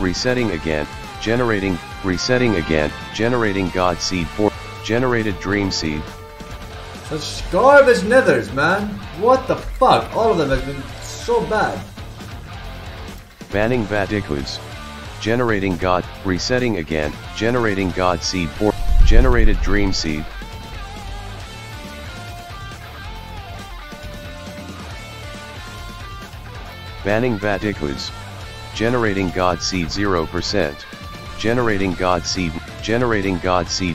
resetting again, generating God seed for generated dream seed. Let's go over his nethers, man. What the fuck? All of them have been so bad. Banning Vaticuds. Generating God, resetting again, generating God seed for generated dream seed. Banning Vaticuds. Generating God seed 0%. Generating God seed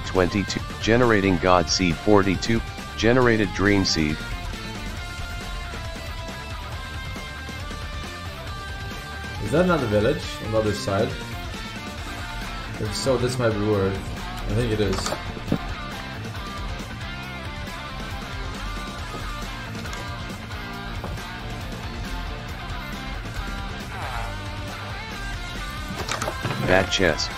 22, generating God seed 42, generated dream seed. Is that another village on the other side? If so, this might be weird. I think it is. Bat chest.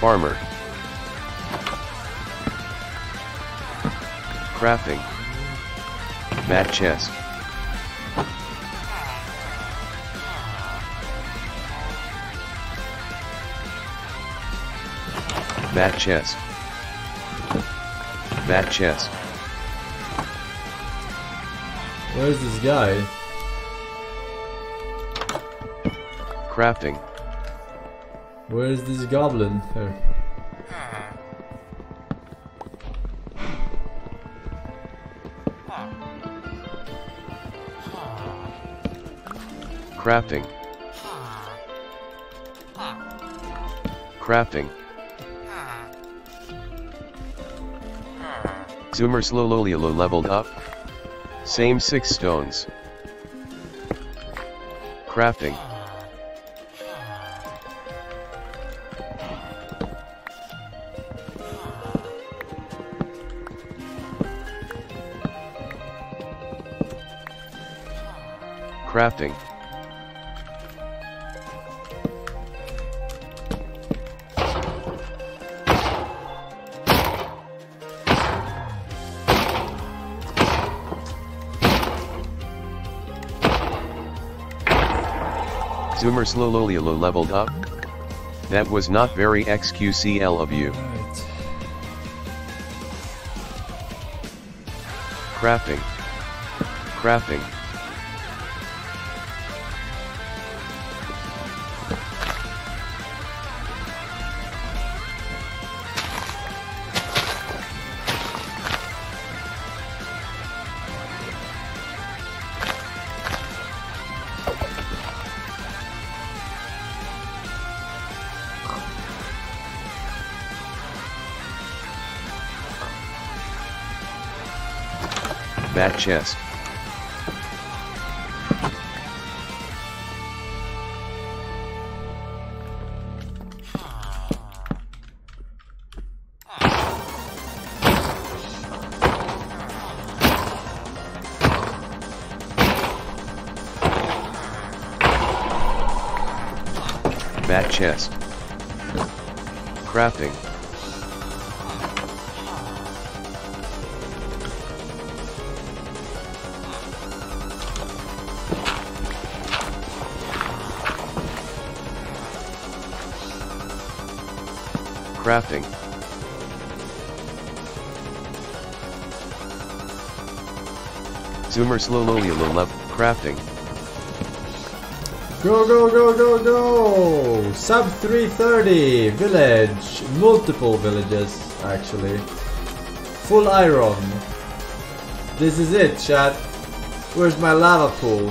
Farmer. Crafting. Bat chest. Bat chest. Bat chest. Where's this guy? Crafting. Where's this goblin? Oh. Crafting. Crafting. Zoomer Slowloliolo leveled up. Same 6 stones. Crafting. Crafting. Zoomer Slowloliolo leveled up. That was not very XQCL of you. Right. Crafting. Crafting. Bat chest. Bat chest. Crafting. Crafting. Zoomer Slowloliolo level. Crafting. Go go go go go! Sub 330 village. Multiple villages actually. Full iron. This is it, chat. Where's my lava pool?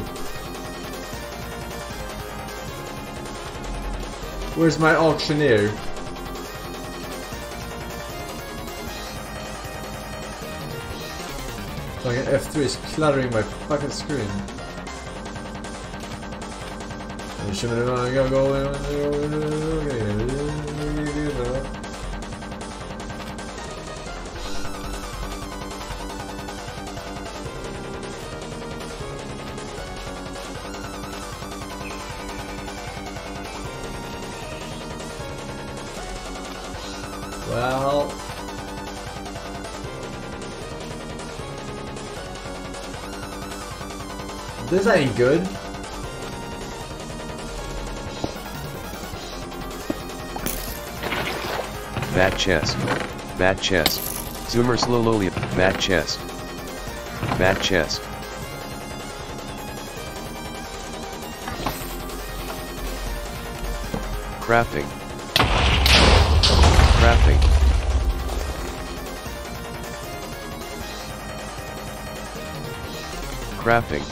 Where's my auctioneer? Like an F3 is cluttering my fucking screen. Well... this ain't good. Bat chest. Bat chest. Zoomer slowly. Bat chest. Bat chest. Crafting. Crafting. Crafting.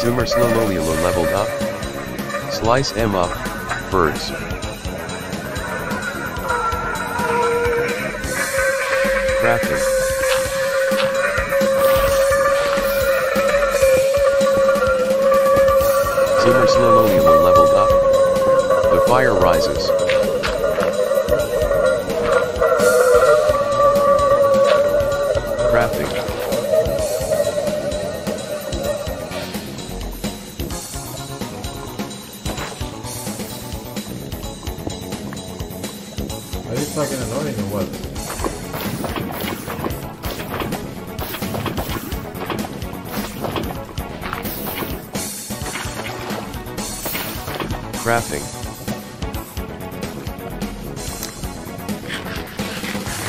Zoomer Slowlolula leveled up. Slice M up, birds. Crafting. Zoomer Slowlolula leveled up. The fire rises. Crafting. Fucking annoying or what? Crafting.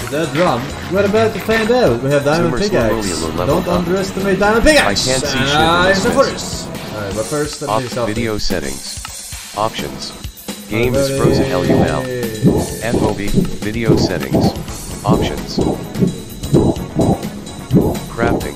Is that drum? We're about to find out. We have diamond pickaxe. Don't underestimate diamond pickaxe. I can't see shit. I'm the first. Alright, but first let me do something. Video settings. Options. Game is frozen LUL. FOV, video settings, options, crafting,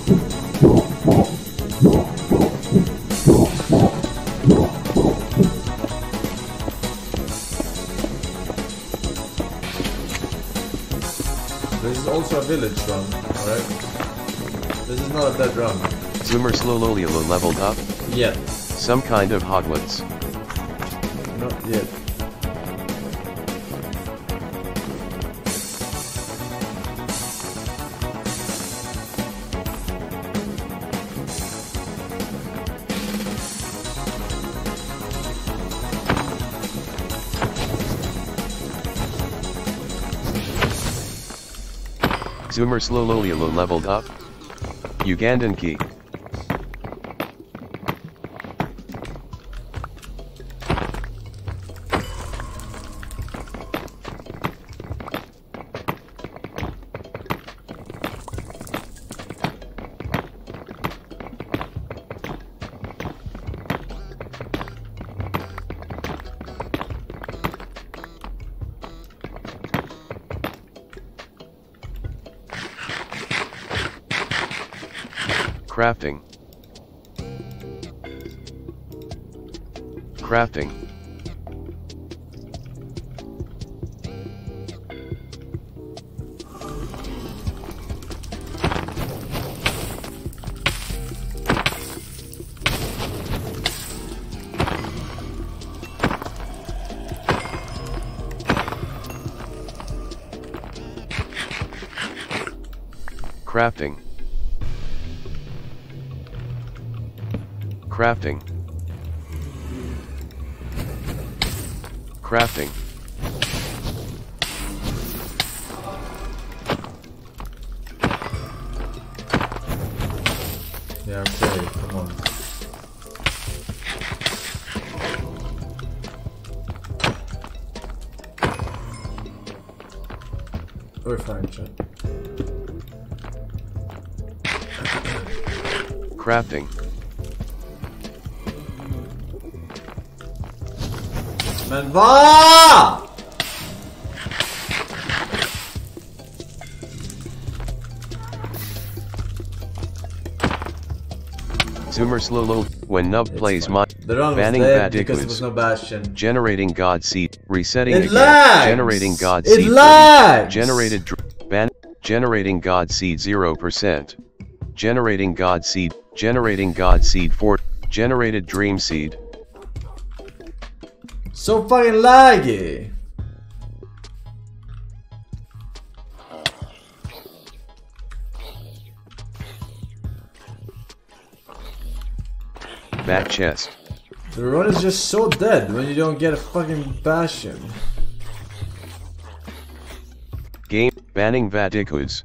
this is also a village drum, alright? This is not a bad drum. Zoomer Slowlolula leveled up? Yeah. Some kind of Hogwarts. Not yet. Zoomer Slowlolula leveled up. Ugandan key. Crafting. Crafting. Crafting. Crafting. Crafting. Yeah, I'm sorry, come on. We're fine, Chad. Crafting. Men vad? Zoomer Slolo, when Nub it's plays my banning bad equals, no generating God seed, resetting it again, lags. Generating God seed, generated ban, generating God seed 0%, generating God seed 4, generated dream seed. So fucking laggy. Bat chest. The run is just so dead when you don't get a fucking bastion. Game banning Vatikus.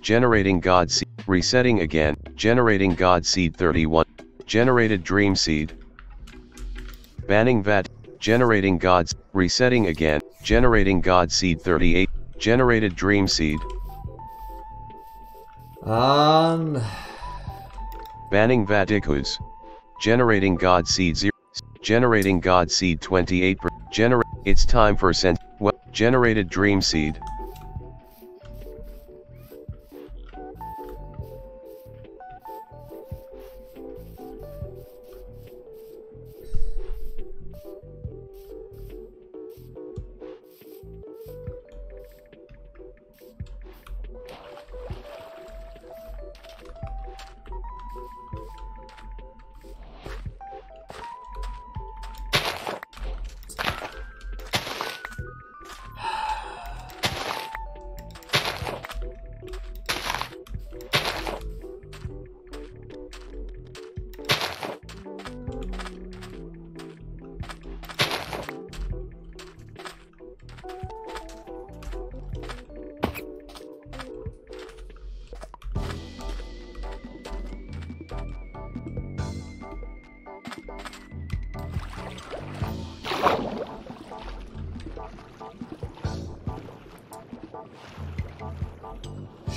Generating God seed. Resetting again. Generating God seed 31. Generated dream seed. Banning VAT. Generating God's. Resetting again. Generating God seed 38. Generated dream seed. Banning Vatikus. Generating God seed 0, generating God seed 28, it's time for sent, well, generated dream seed.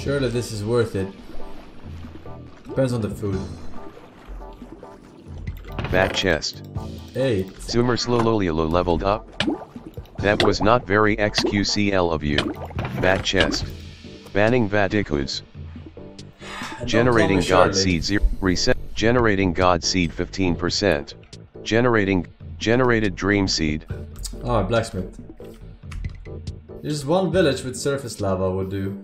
Surely this is worth it. Depends on the food. Bat chest. Hey. Zoomer Slololiolo leveled up. That was not very XQCL of you. Bat chest. Banning Vatikus. Generating God seed 0. Reset. Generating God seed 15%. Generated dream seed. Ah, blacksmith. Just one village with surface lava would do.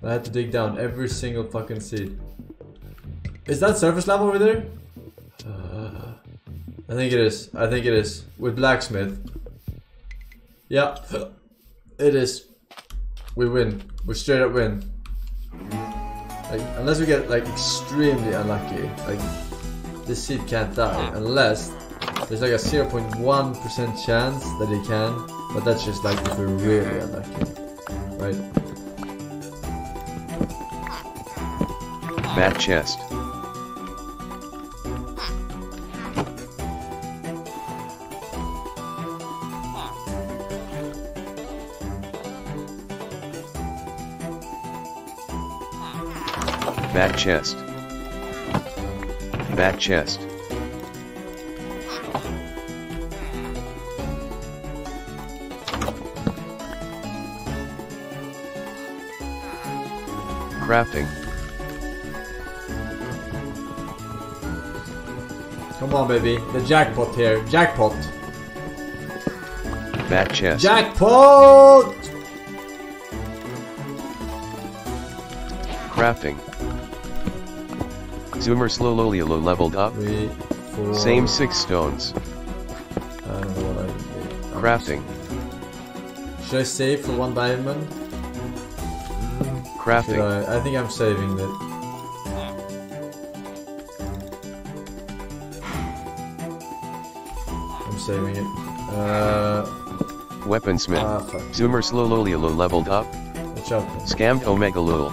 I had to dig down every single fucking seed. Is that surface lava over there? I think it is. With blacksmith. Yeah, it is. We win. We straight up win. Like, unless we get like extremely unlucky. Like this seed can't die unless there's like a 0.1% chance that it can. But that's just like if we're really unlucky, right? Bat chest. Crafting. Come on, baby. The jackpot here. Jackpot. Bat chest. Jackpot! Crafting. Zoomer Slololiolo leveled up. 3, 4, same 6 stones. I don't know what I can do. Crafting. Should I save for 1 diamond? Crafting. I think I'm saving that. Saving it. Weaponsmith. Zoomer Slololiolo leveled up. Scammed Omega Lul.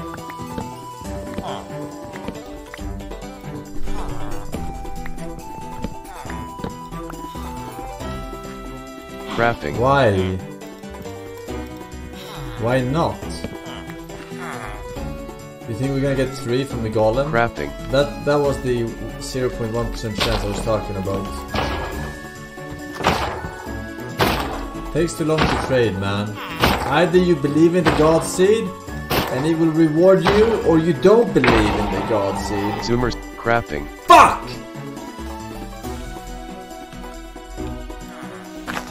Crafting. Why? Why not? You think we're gonna get 3 from the golem? Crafting. That was the 0.1% chance I was talking about. Takes too long to trade, man. Either you believe in the God Seed and it will reward you, or you don't believe in the God Seed. Zoomers crafting. Fuck!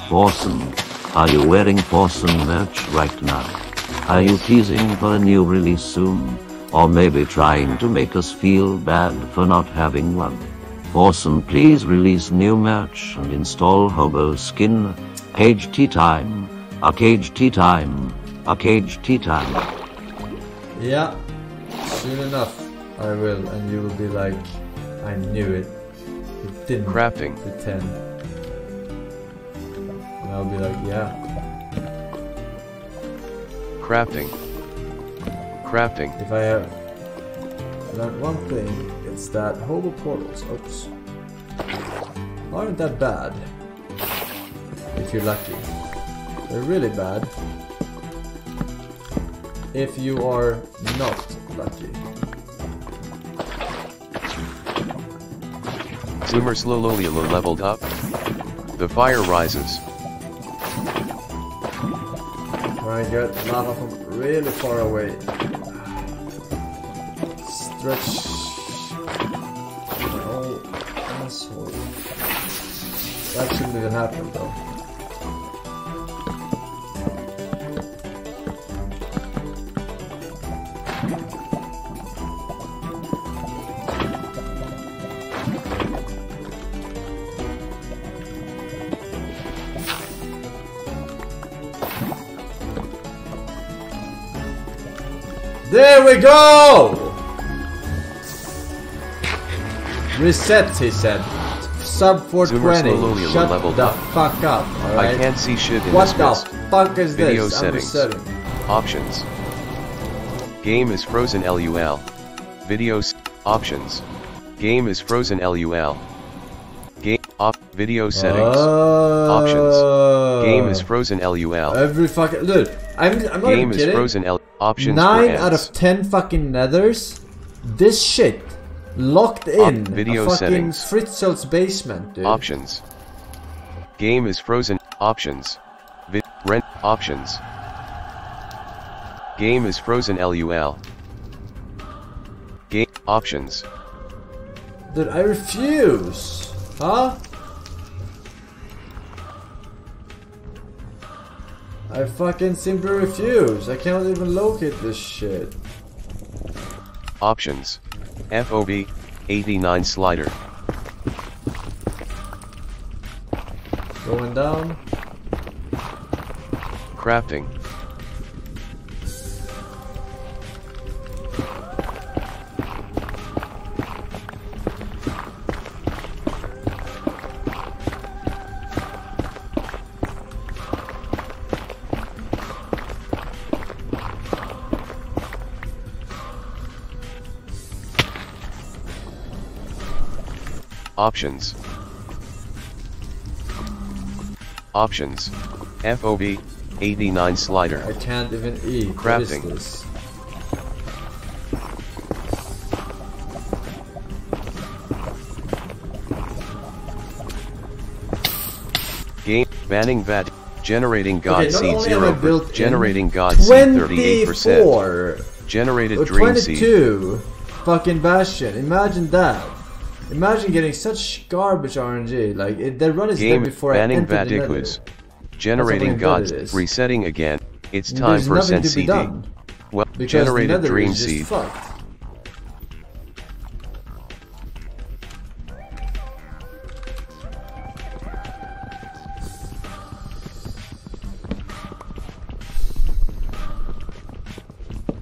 Forsen, are you wearing Forsen merch right now? Are you teasing for a new release soon? Or maybe trying to make us feel bad for not having one? Forsen, please release new merch and install Hobo Skin. Cage tea time, a cage tea time, a cage tea time. Yeah, soon enough I will, and you will be like, I knew it. It didn't crafting pretend. And I'll be like, yeah. Crafting. Crafting. If I have learned one thing, it's that hobo portals, oops, aren't that bad. If you're lucky. They're really bad if you are not lucky. Zoomer Slowloliola leveled up. The fire rises. Try and get lava from really far away. Stretch. Oh, asshole. That shouldn't even happen though. There we go! Reset, he said. Sub 420. Shut the fuck up, alright? I can't see shit in this. What the fuck is this? Video settings. Options. Game is frozen LUL. Videos. Options. Game is frozen LUL. Game. Video settings. Options. Game is frozen LUL. Every fucking... Dude, I'm not even kidding. Game is frozen LUL. Options 9 out of 10 fucking nethers. This shit locked in video a fucking settings. Fritzel's basement, dude. Options. Game is frozen. Options. Rent. Options. Game is frozen. LUL. Game options. Dude, I refuse. Huh? I fucking simply refuse. I cannot even locate this shit. Options. FOB 89 slider. Going down. Crafting. Options. Options. FOB 89 slider. I can't even eat. Crafting. What is this? Game banning VAT. Generating God seed 0. Generating God seed 38%. Generated or dream seed. 22. Fucking Bastion. Imagine that. Imagine getting such garbage RNG, like, they run it there before I entered the nether. Game banning VAT liquids. Generating gods, resetting again, it's time for Send CD. Well, generated dream seed.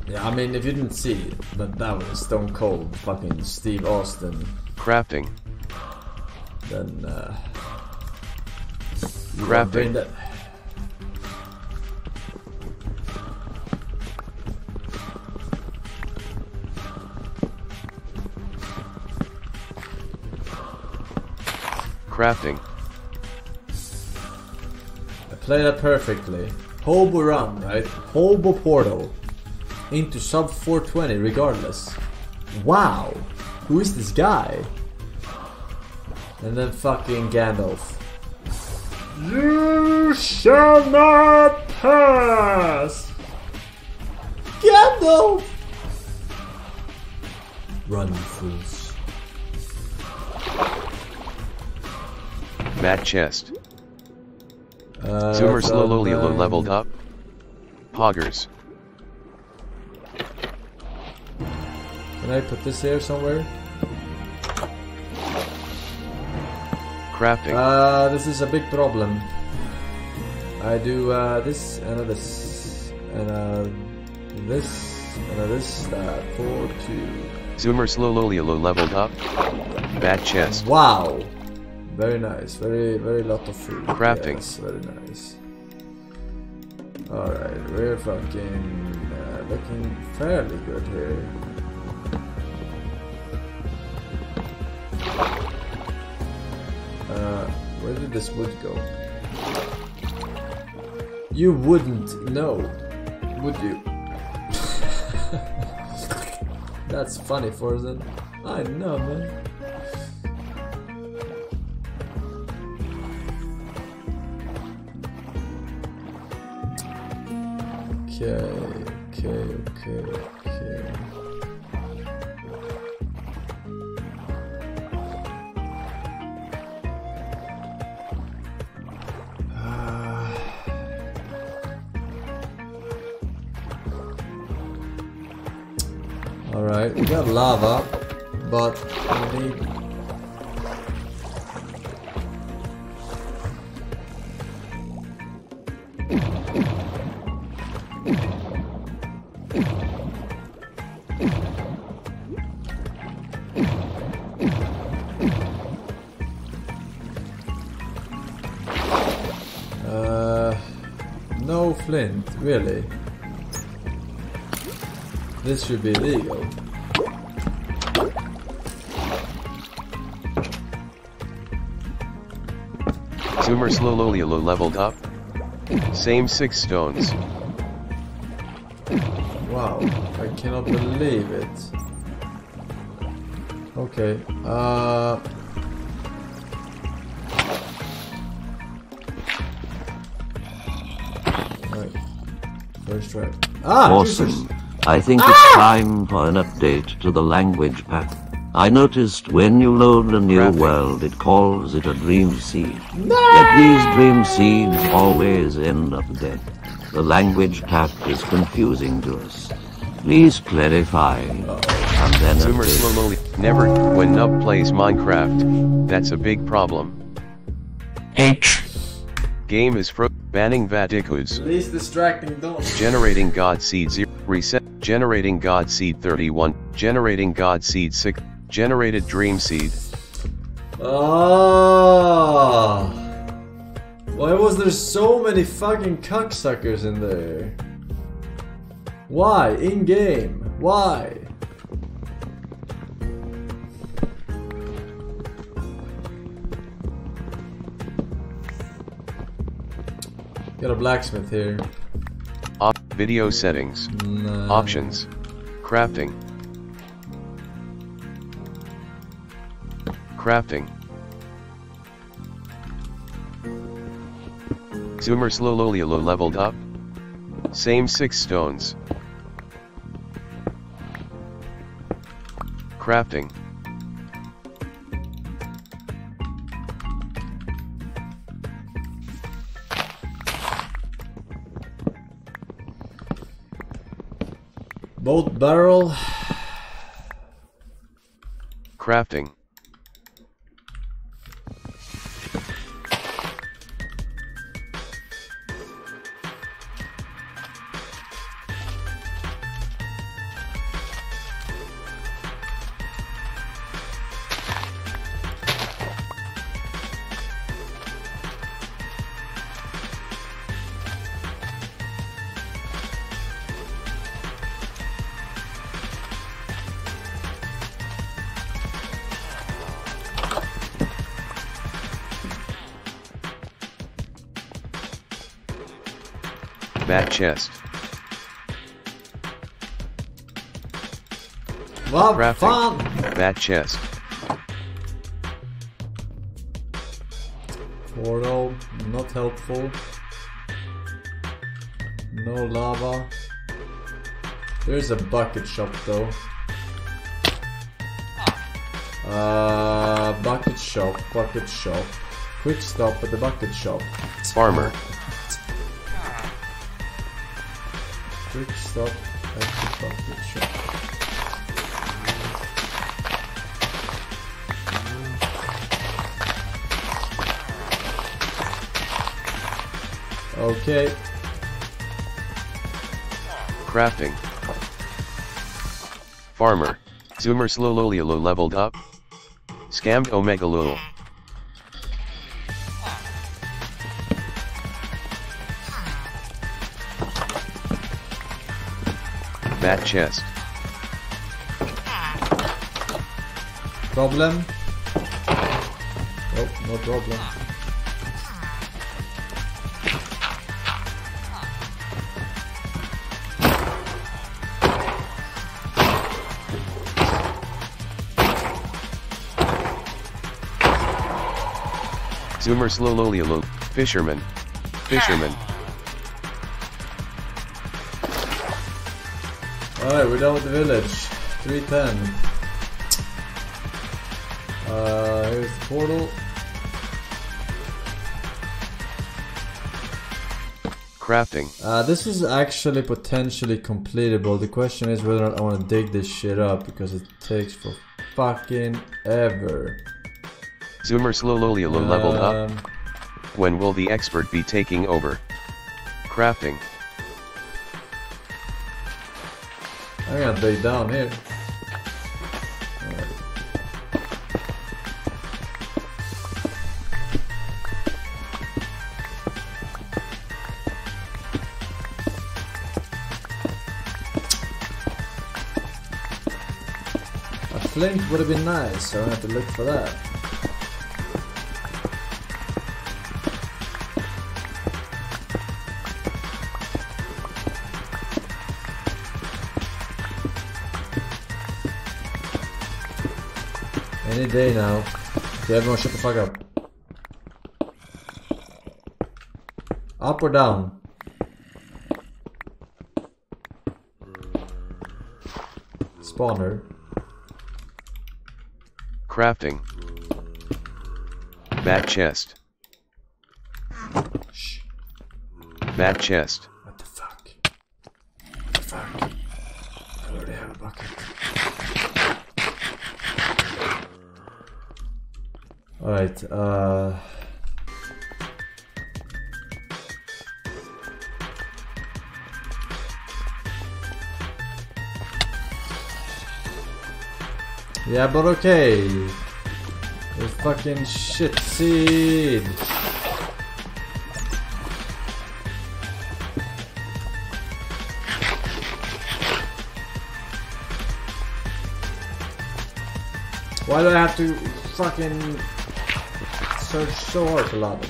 Yeah, I mean, if you didn't see it, but that was stone cold fucking Steve Austin. Crafting. Then, crafting. That. Crafting. I played that perfectly. Hobo run, right? Hobo portal. Into sub 420 regardless. Wow. Who is this guy? And then fucking Gandalf. You shall not pass! Gandalf! Run, fools. Matt chest. Zoomer Slololilo leveled up. Poggers. Can I put this here somewhere? Crafting. This is a big problem. I do this and a this and a this and a this. 4, 2. Zoomer Slololilo leveled up. Bat chest. Wow. Very nice. Very lot of food. Crafting. Yes, very nice. Alright, we're fucking looking fairly good here. Where did this wood go? You wouldn't know, would you? That's funny, Forsen. I know, man. Okay. Alright, we got lava, but we need... no flint, really. This should be legal. Zoomer Slololilo leveled up. Same 6 stones. Wow, I cannot believe it. Okay, Alright, first try. Awesome. Jesus. I think it's time for an update to the language pack. I noticed when you load a new world, it calls it a dream seed. No! Yet these dream seeds always end up dead. The language pack is confusing to us. Please clarify. And then Zoomer Slowly never when Nub plays Minecraft. That's a big problem. H. Game is frozen. Banning Vaticuds. Least distracting. Don't. Generating God Seed 0. Reset. Generating God Seed 31, generating God Seed 6, generated Dream Seed. Oh, why was there so many fucking cocksuckers in there? Why? In game? Why? Got a blacksmith here. Video settings. No. Options. Crafting. Crafting. Zoomer Slololilo leveled up. Same 6 stones. Crafting. Bolt barrel. Crafting. Bat chest. Love fun. Bat chest. Portal, not helpful. No lava. There's a bucket shop though. Bucket shop. Quick stop at the bucket shop. It's farmer. Quick stop at the bucket shop. Okay. Crafting. Farmer. Zoomer Slololiolo leveled up. Scammed Omega Lul. Bat chest. Problem? Oh, no problem. Zoomer Slololiolo, fisherman, fisherman. Alright, we're done with the village. 310. Here's the portal. Crafting. This is actually potentially completable. The question is whether or not I want to dig this shit up because it takes for fucking ever. Zoomer Slololiolo leveled up. When will the expert be taking over? Crafting. I'm gonna dig down here. Right. A flint would have been nice, so I don't have to look for that. Any day now. Okay, everyone shut the fuck up. Up or down? Spawner. Crafting. Bat chest. Shh. Bat chest. What the fuck? What the fuck? I already have a bucket. Alright, yeah, but okay. There's fucking shit seed. Why do I have to fucking search so hard for lava?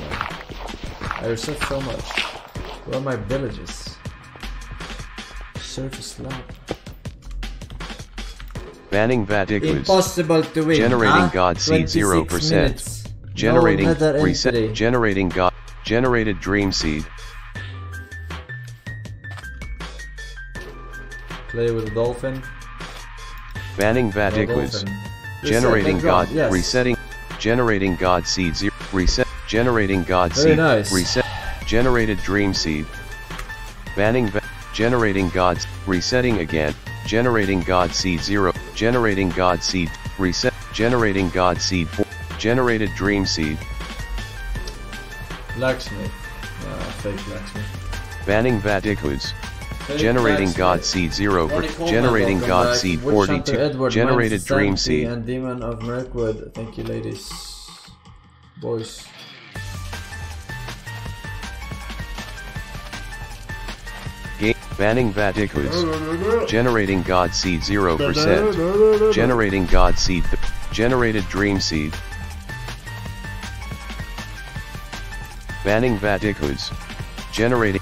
I researched so much. Where are my villages? Surface lava. Banning Vatiquus. Impossible to win. Generating God seed 0%. Generating no reset. Generating God. Generated dream seed. Play with a dolphin. Banning Vatiquus. No, generating God. Yes. Resetting. Generating God seed 0. Reset. Generating God seed. Nice. Reset. Generated dream seed. Banning. Generating gods. Resetting again. Generating God seed 0. Generating God seed. Reset. Generating God seed 4. Generated dream seed. Blacksmith. Fake blacksmith. Banning Vatiquus. Generating God seed 0. Generating God seed 42. Generated dream seed. And Demon of Mirkwood. Thank you, ladies, boys. Game banning Vatiquus. Generating God seed 0%. Generating God seed. Generated dream seed. Banning Vatiquus. Generating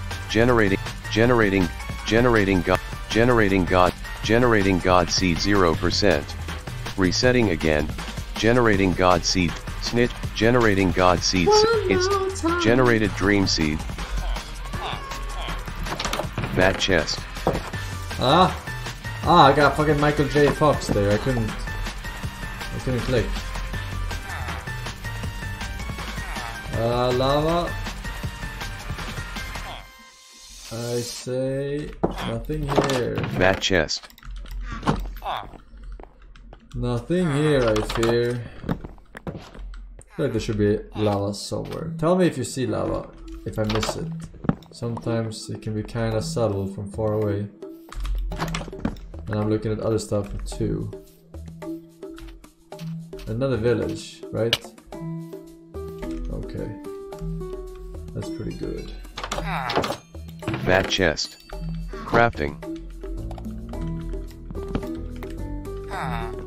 God seed 0%. Resetting again. Generating God seed. Snit, generating god seeds. It's generated dream seed. Bat chest. I got fucking Michael J. Fox there. I couldn't click. Lava. I say nothing here. Bat chest. Nothing here, I fear. I feel like there should be lava somewhere. Tell me if you see lava, if I miss it. Sometimes it can be kinda subtle from far away. And I'm looking at other stuff too. Another village, right? Okay. That's pretty good. Bat chest. Crafting.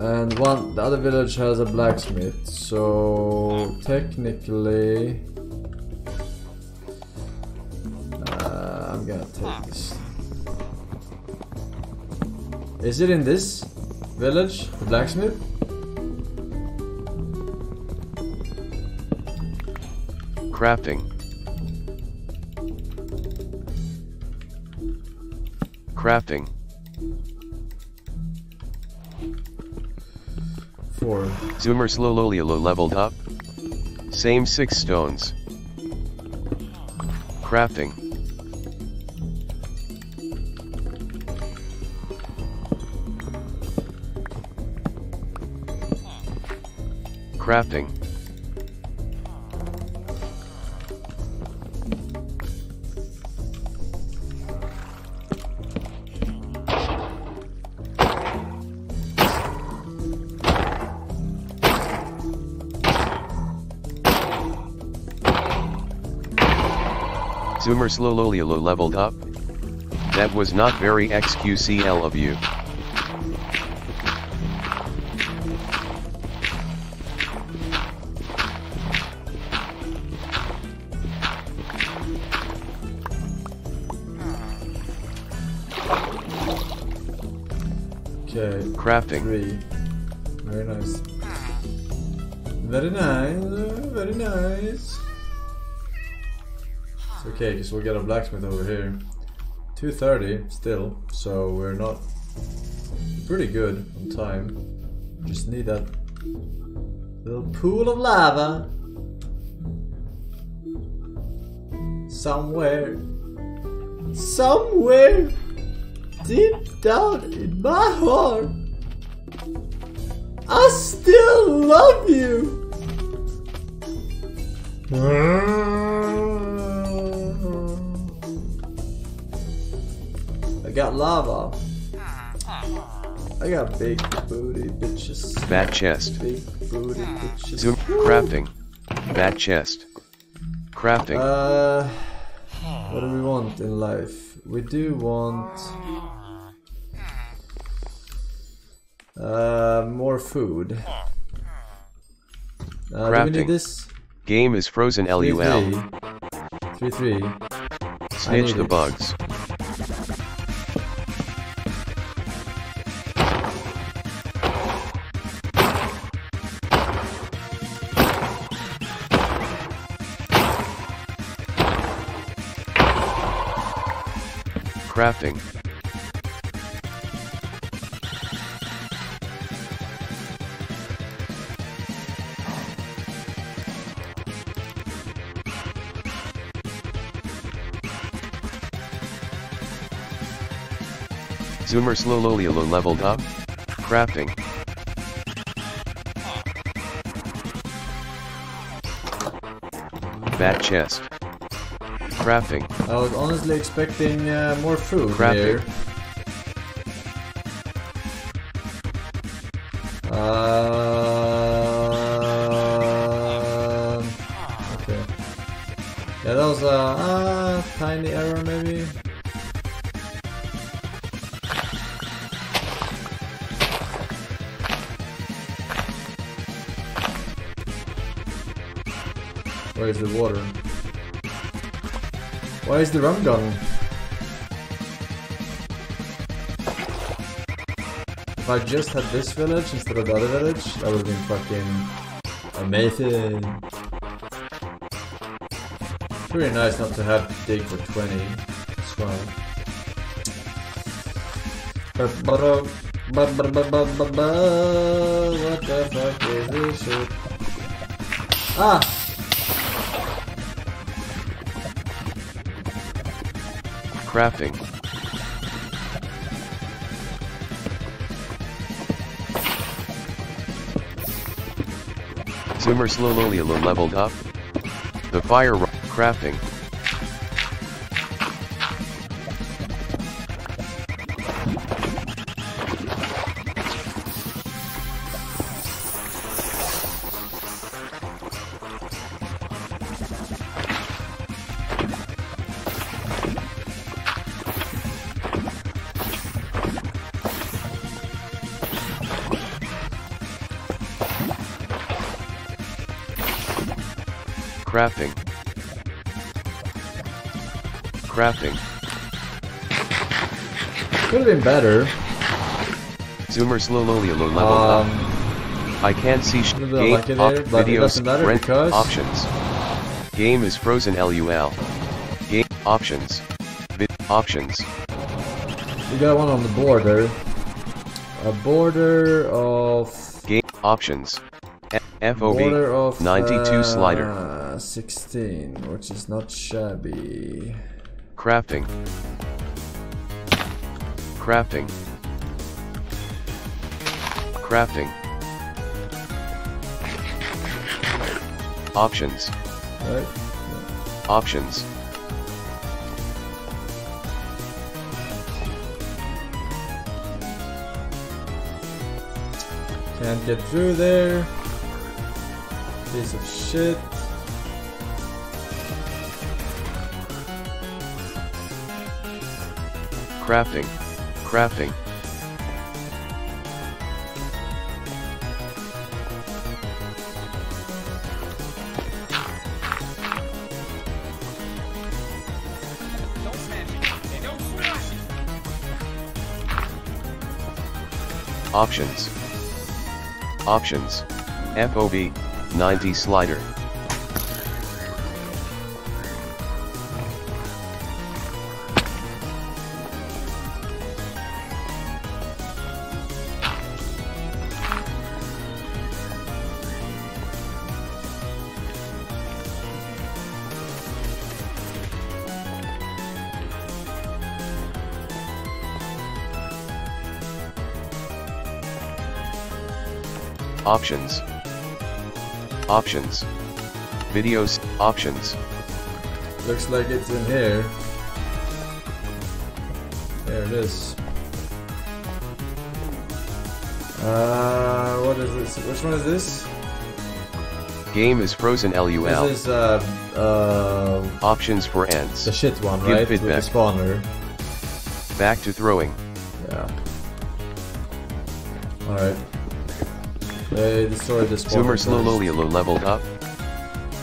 And the other village has a blacksmith, so technically I'm gonna take this. Is it in this village, the blacksmith? Crafting. Crafting. 4. Zoomer Slowlololo leveled up. Same 6 stones. Crafting. Crafting. Zoomer Slowlololo leveled up. That was not very XQCL of you. Okay. Crafting. 3. Very nice. Very nice. Very nice. Okay, because we'll get a blacksmith over here. 2:30 still, so we're not pretty good on time. Just need that little pool of lava somewhere deep down in my heart. I still love you. I got lava. I got big booty bitches. Bat chest. Big booty bitches. Zoom. Crafting. Bat chest. Crafting. What do we want in life? We do want more food. Crafting. Do we need this? Game is frozen. LUL. 3-3. Snitch the bugs. Crafting. Zoomer Slowlololo leveled up. Crafting. Bat chest. Crafting. I was honestly expecting more food. Crafting. Here. Okay. Yeah, that was a tiny error maybe. Where is the water? Why is the rum gone? If I just had this village instead of the other village, that would have been fucking Amazing. Pretty nice not to have to dig for 20 as well. What the fuck is this shit? Ah! Crafting. Zoomer Slowlololo leveled up. The fire rock crafting. Crafting. Crafting. Could have been better. Zoomer Slowlololo leveled up. I can't see shit. Game like there, videos. Rent because... options. Game is frozen. LUL. Game options. Vid options. We got one on the border. A border of game options. FOB 92 slider. 16, which is not shabby. Crafting. Crafting. Crafting. Options. Right. Options. Can't get through there. Piece of shit. Crafting, crafting. Don't smash it. Don't smash it. Options, options. FOB 90 slider. Options. Options. Videos. Options. Looks like it's in here. There it is. What is this? Which one is this? Game is frozen. LUL. This is options for ants. The shit one, give right? Feedback. With the spawner. Back to throwing. Yeah. All right. They destroyed this one. Zoomer Slowlololo leveled up.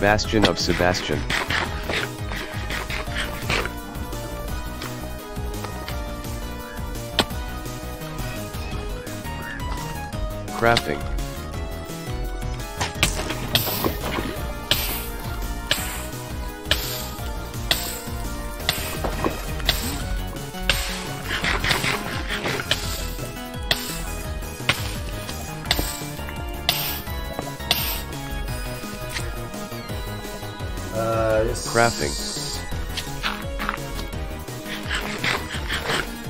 Bastion of Sebastian. Crafting.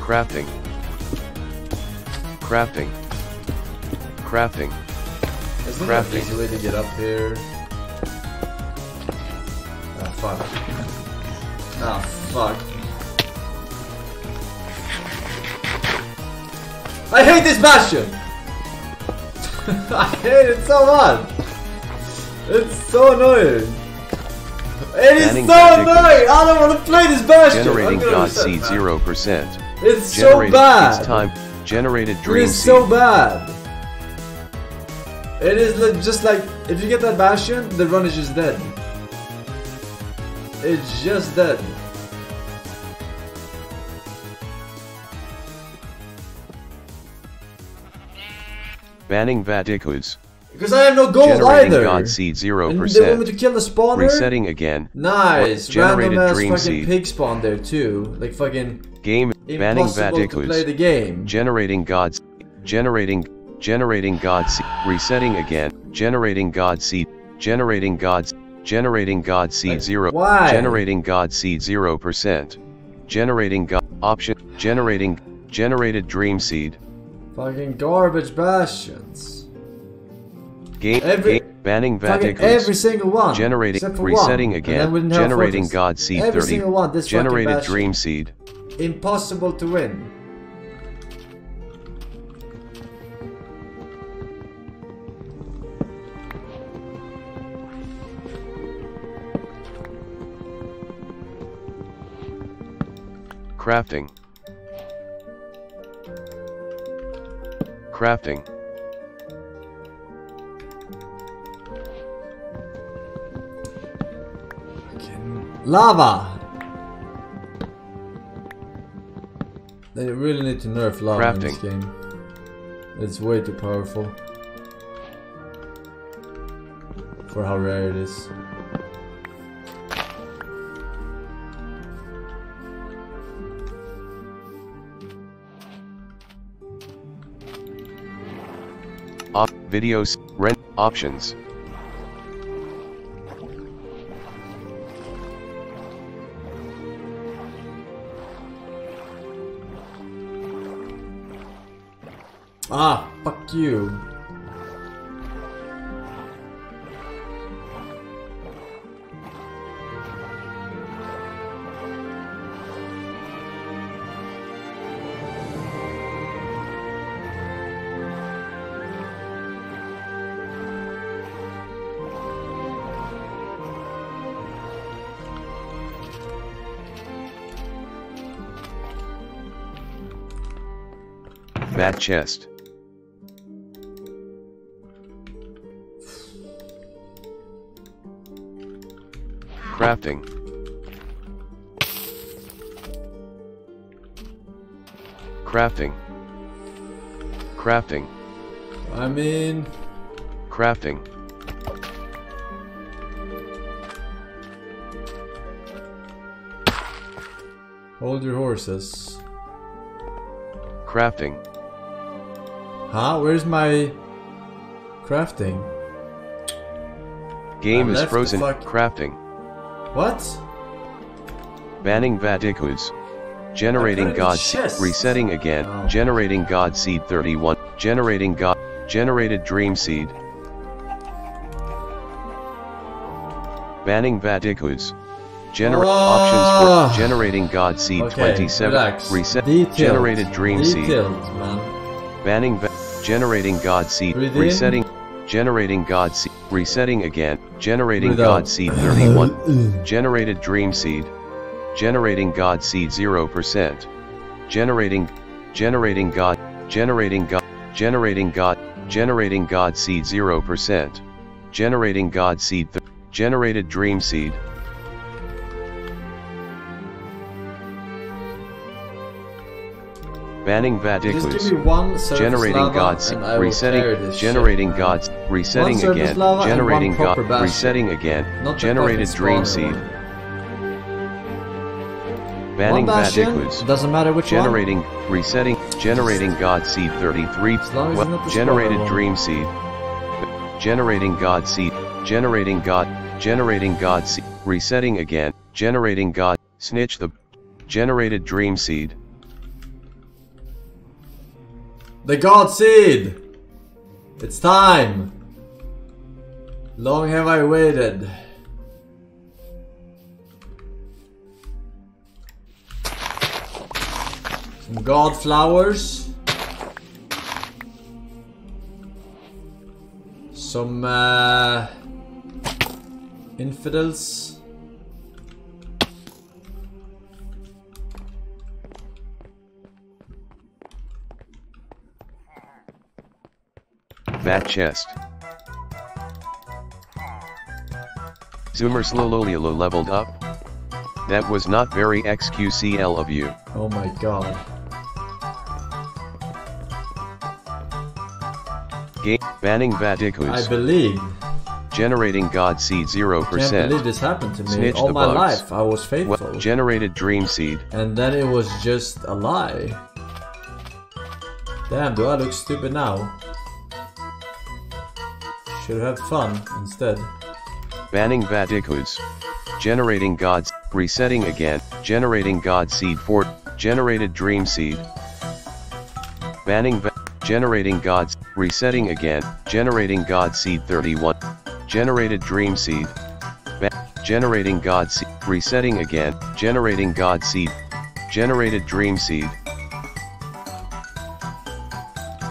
Crafting. Crafting. Crafting. Crafting. Isn't crafting an easy way to get up here? Ah, fuck. Ah, fuck. I hate this Bastion! I hate it so much! It's so annoying! It is so annoying! I don't want to play this Bastion! Generating God seed 0%. It's generated so bad! It's time. Generated dream seed. It is so bad! It is just like, if you get that Bastion, the run is just dead. It's just dead. Banning Vatikus. Because I have no gold either. God seed 0%. They want me to kill the spawner? Resetting again. Nice. Generated random ass dream fucking seed. Pig spawn there too. Like fucking game banning Vaticus. Play the game. Generating gods. Generating gods. Resetting again. Generating god seed. Generating gods. Generating god seed like, 0. Why? Generating god seed 0%. Generating god option. Generating generated dream seed. Fucking garbage bastions. Game banning Vaticus. Every single one. Generating resetting one. Again. Generating god seed 30. One, this generated dream seed. Impossible to win. Crafting. Lava! They really need to nerf lava in this game. It's way too powerful for how rare it is. Videos, rent, options. Ah, fuck you. Bat chest. Crafting. Crafting. Hold your horses. Crafting. Huh? Where's my crafting? Game is frozen. Crafting. What? Banning Vaticus. Generating god seed. Resetting again. Oh. Generating god seed 31. Generating god. Generated dream seed. Banning Vaticus. Options for generating god seed 27. Relax. Reset. Detailed. Generated dream seed. Man. Banning generating god seed. Resetting. Generating god seed. Resetting again. Generating god seed 31. Generated dream seed. Generating god seed 0%. Generating god seed 0%. Generating god seed. Generated dream seed. Banning Vaticus. Generating god seed. Resetting. Generating god. Resetting again. Generating god. Resetting again. Generated dream seed. Banning Vaticus. Doesn't matter which one. Generating. Resetting. Generating god seed 33. Generated dream seed. Generating god seed. Generating god. Generating god seed. Resetting again. Generating god. Snitch the. Generated dream seed. The god seed! It's time! Long have I waited. Some god flowers. Some infidels. Bat chest. Zoomer slowly leveled up. That was not very XQCL of you. Oh my god. Game Banning Vadikus. I believe. Generating God Seed 0%. Can't believe this happened to me. Snitch all my bugs. Life. I was faithful. Well, generated Dream Seed. And then it was just a lie. Damn, do I look stupid now? Should have had fun instead. Banning Vadikus. Generating God's. Resetting again. Generating God Seed 4. Generated Dream Seed. Banning. Generating God's. Resetting again. Generating God Seed 31. Generated Dream Seed. Generating God Seed. Resetting again. Generating God Seed. Generated Dream Seed.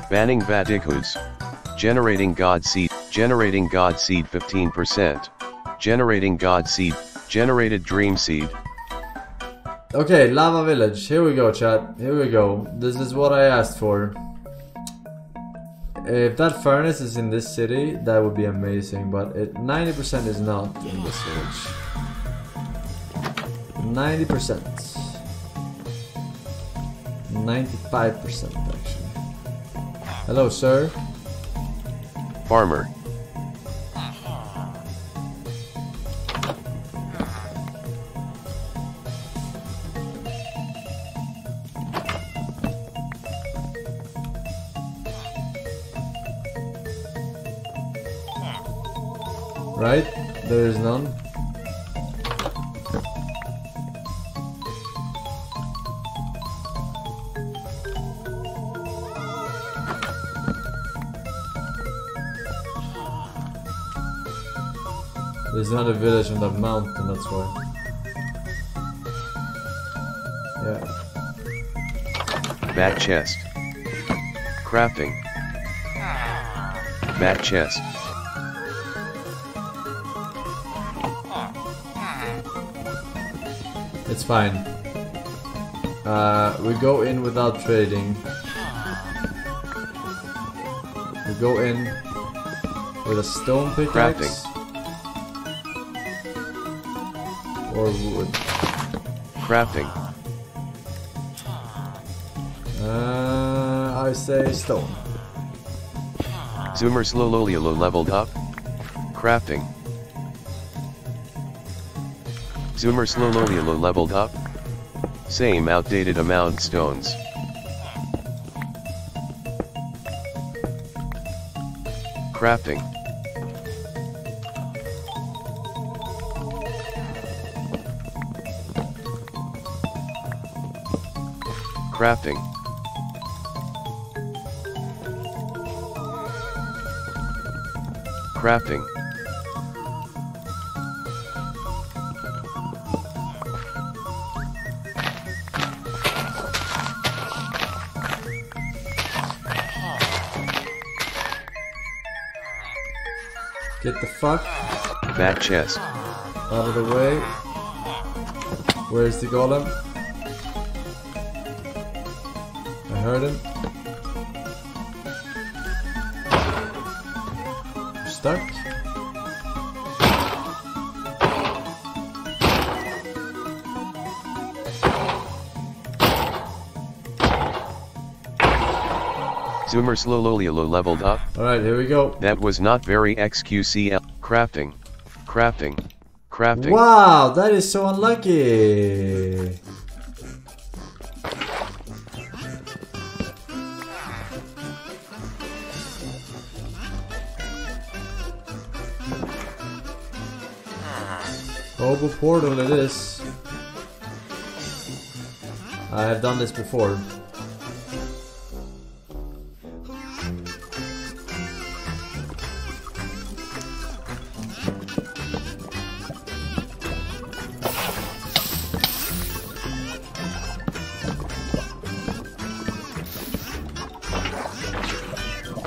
Banning Vadikus. Generating God Seed. Generating God Seed 15%. Generating God Seed. Generated Dream Seed. Okay, Lava Village. Here we go, chat. Here we go. This is what I asked for. If that furnace is in this city, that would be amazing, but it 90% is not in this village. 90%. 95% actually. Hello, sir. Farmer. Right? There is none. There's not a village on that mountain, that's why. Yeah. Back chest. Crafting. Back chest. It's fine. We go in without trading. We go in with a stone pickaxe. Crafting. Or wood. Crafting. I say stone. Zoomer Slololiolo leveled up. Crafting. Zoomer Slololiolo leveled up. Same outdated amount stones. Crafting. Crafting. Crafting. Get the fuck back chest out of the way. Where's the golem? I heard him. I'm stuck. Zoomer Slololiolo leveled up. Alright, here we go. That was not very xqc. Crafting. Crafting. Crafting. Wow, that is so unlucky. Global portal it is. I have done this before.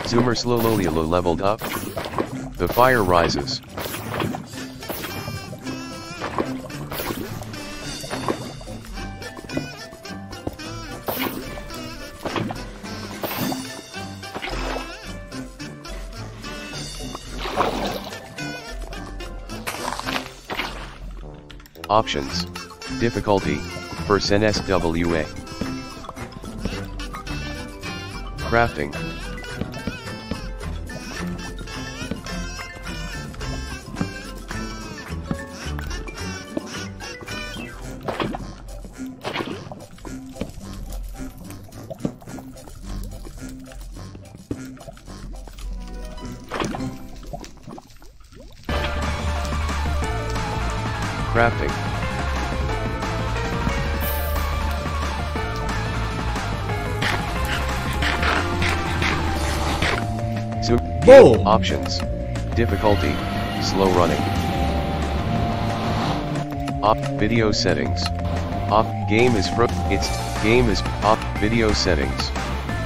Zoomer Slololiolo leveled up. The fire rises. Options. Difficulty. Forsen SWA. Crafting. crafting. So, boom! Options. Difficulty, slow running. Op, video settings. Op, game is op, video settings.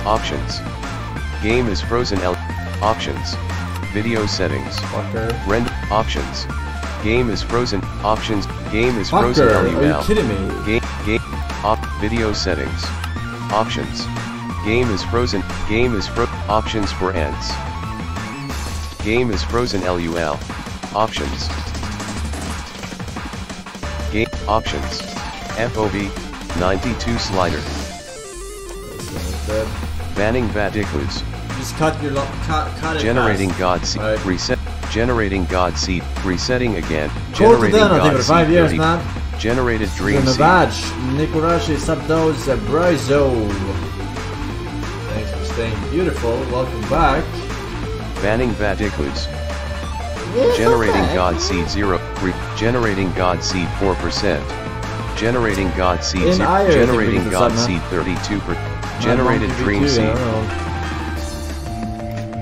Options. Game is frozen L, options. Video settings. Fucker. Render, options. Game is frozen, options. Game is frozen LUL. Are you kidding me? Game, op, video settings. Options. Game is frozen, options for ends. Game is frozen LUL. Options. Game, options. FOV, 92 slider. Banning vadiclus. Just cut your cut it. Generating God seed, right. Reset. Generating God seed, resetting again. Generating God seed, 5 years, man. Generated dream seed. Nikorashi Sabdos Brazo. Thanks for staying beautiful. Welcome back. Banning vadiclus. Generating God seed 0. Generating God seed 4%. Generating God seed 0. Generating God seed 32%. Generated dream seed.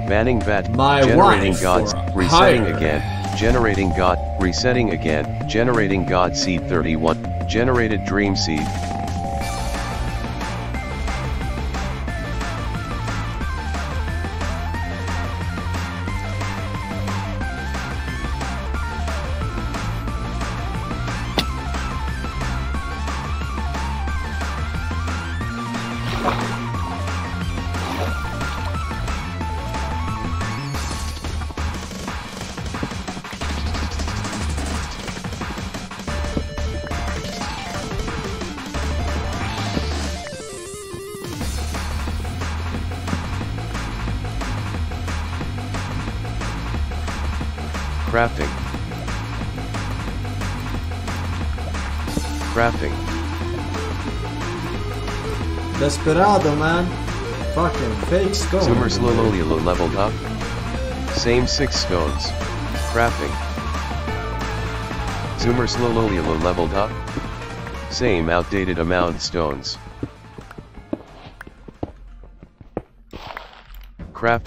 Banning VAT. Generating gods. Resetting again. Generating god. Resetting again. Generating god seed 31. Generated dream seed. Crafting. Desperado, man. Fucking fake stone. Zoomer Slololilo leveled up. Same 6 stones. Crafting. Zoomer Slololilo leveled up. Same outdated amount stones. Crafting.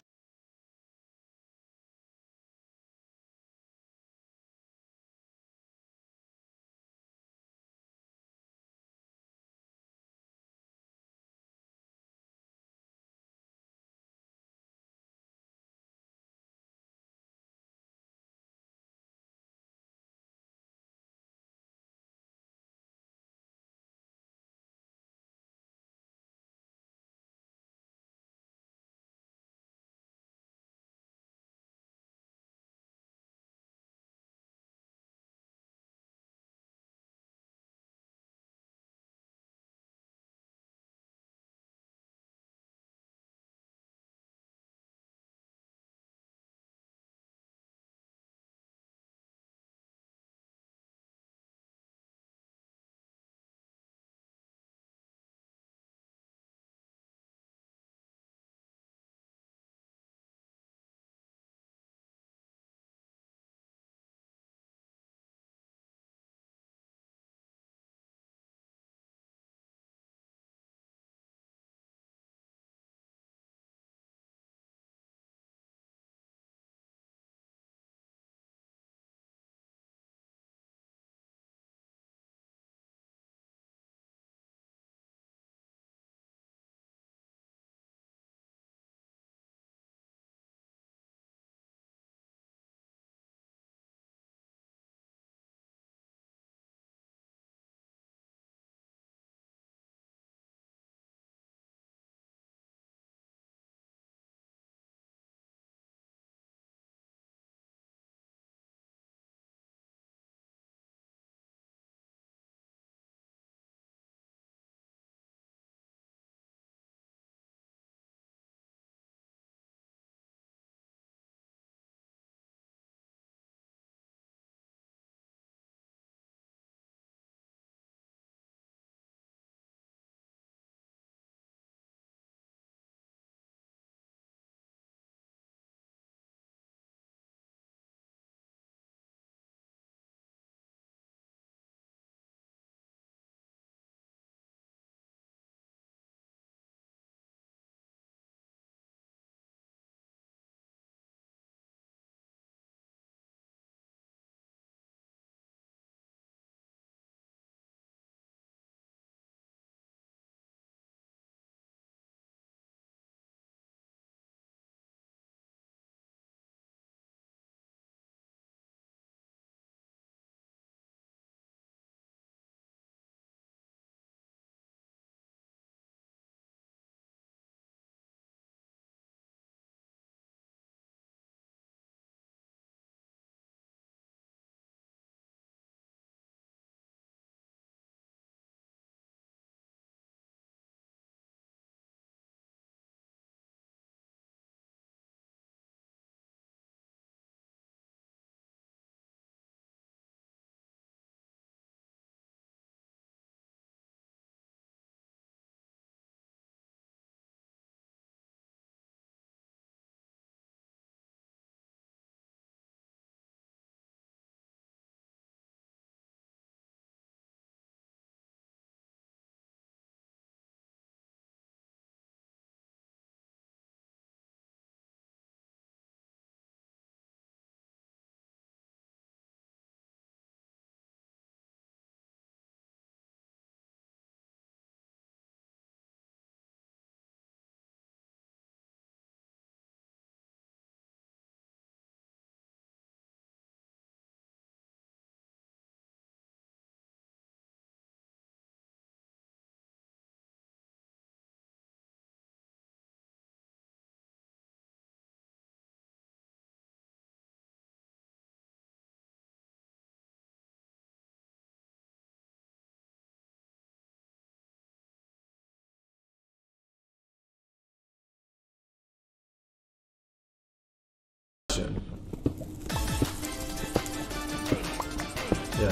Yeah.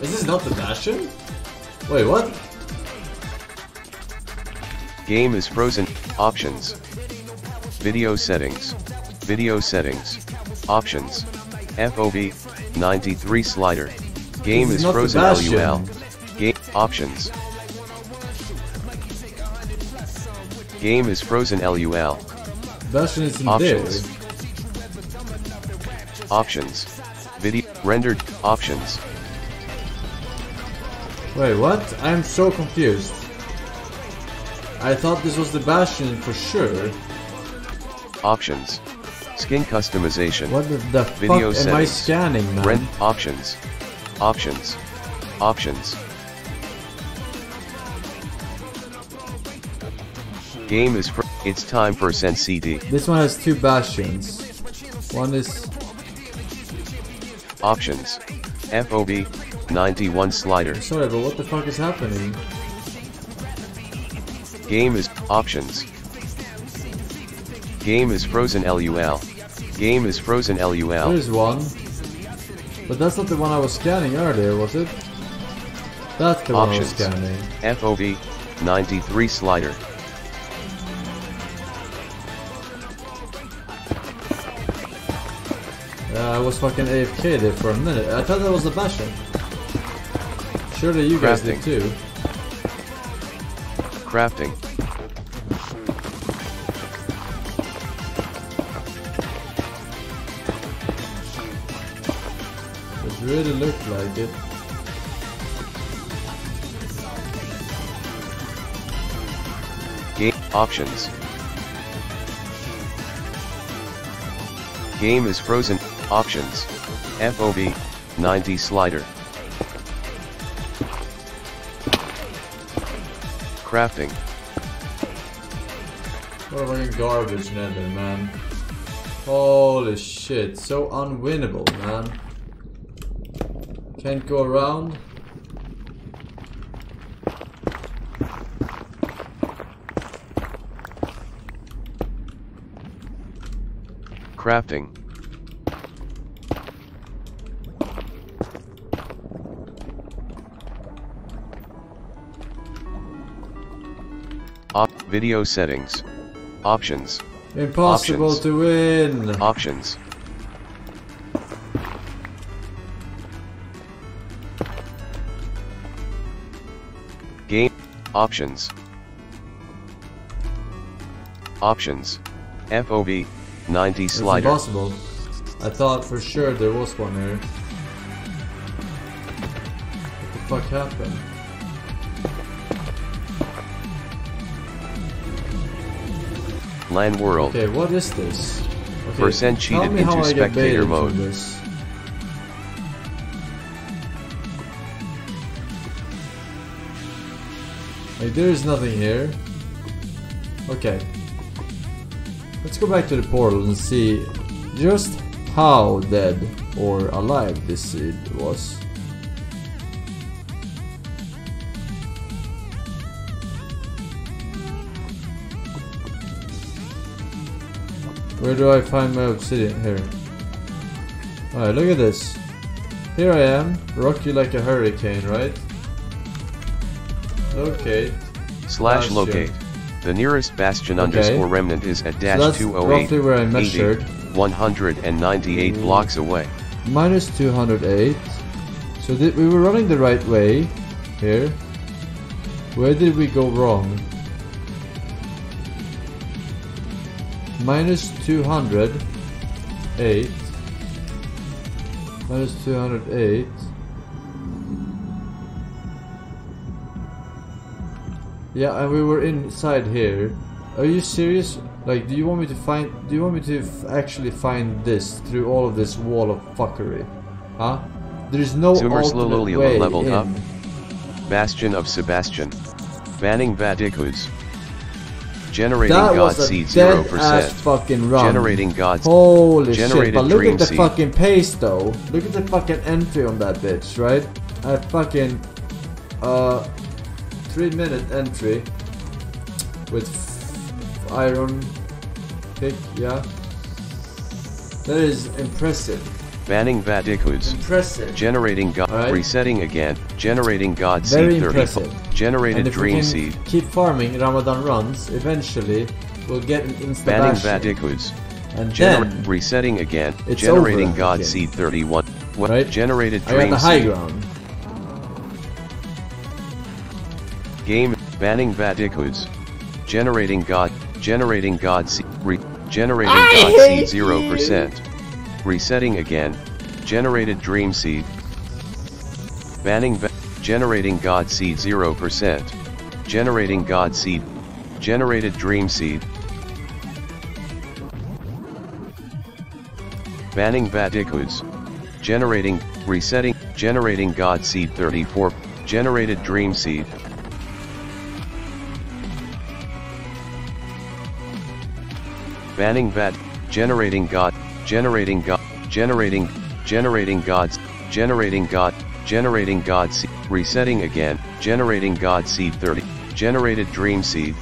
Is this not the bastion? Wait, what? Game is frozen. Options. Video settings. Video settings. Options. FOV. 93 slider. Game is frozen. LUL. Game. Options. Game is frozen. LUL. Bastion is in options. There. Options. Video. Rendered. Options. Wait, what? I'm so confused. I thought this was the Bastion for sure. Options. Skin customization. What the video fuck settings. Am I scanning, man? Rend options. Options. Options. Game is for. It's time for Sen CD. This one has two Bastions. One is. Options. FOB. 91 slider. Sorry, but what the fuck is happening? Game is options. Game is frozen. LUL. Game is frozen. LUL. There's one, but that's not the one I was scanning earlier, was it? That's the options. One I was scanning. FOV, 93 slider. I was fucking AFK there for a minute. I thought that was the Bastion. Surely you guys did too. Crafting. It really looked like it. Game options. Game is frozen. Options. FOB. 90 slider. Crafting. What a fucking garbage nether, man. Holy shit, so unwinnable, man. Can't go around. Crafting. Video settings. Options. Impossible options. To win. Options. Game. Options. Options. FOB. 90 slider. It's impossible. I thought for sure there was one here. What the fuck happened? LAN world. Okay, what is this? Okay, Forsen cheated into spectator mode. This. Like, there is nothing here. Okay. Let's go back to the portal and see just how dead or alive this seed was. Where do I find my obsidian? Here. Alright, look at this. Here I am, rock you like a hurricane, right? Locate. / locate. The nearest bastion _ remnant is at dash so that's 208, roughly where I measured. 80, 198 blocks away. Minus 208. So we were running the right way. Here. Where did we go wrong? Minus 208. Minus 208. Yeah, and we were inside here. Are you serious? Like, do you want me to find? Do you want me to actually find this through all of this wall of fuckery? Huh? There's no alternate way leveled in. Up. Bastion of Sebastian. Banning Vadikus. Generating that God was seed 0%. Fucking run. Generating God. Holy shit! But look at the seed. Fucking pace, though. Look at the fucking entry on that bitch, right? I fucking 3-minute entry with iron pick. Yeah, that is impressive. banning VAT includes impressive. Generating God, right. Resetting again, generating God Very seed 35, generated dream seed. Keep farming Ramadan runs, eventually we'll get an insta banning VAT includes and then resetting again, generating over, God seed 31, right? Generated dream I got the high ground. Seed. Game banning VAT includes generating God seed, generating God seed 0%. Resetting again, generated dream seed. Banning generating God seed 0%. Generating God seed, generated dream seed. Banning VAT includes generating, resetting, generating God seed 34, generated dream seed. Banning VAT, generating God, generating God, generating God's, generating God, generating God seed, resetting again, generating God seed 30, generated dream seed.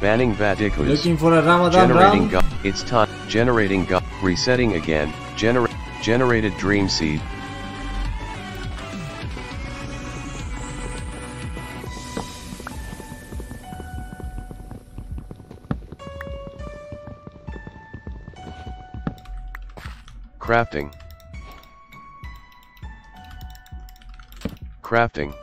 Banning VAT includes looking for a Ramadan generating round? God, it's time, generating God, resetting again, generated dream seed. Crafting. Crafting.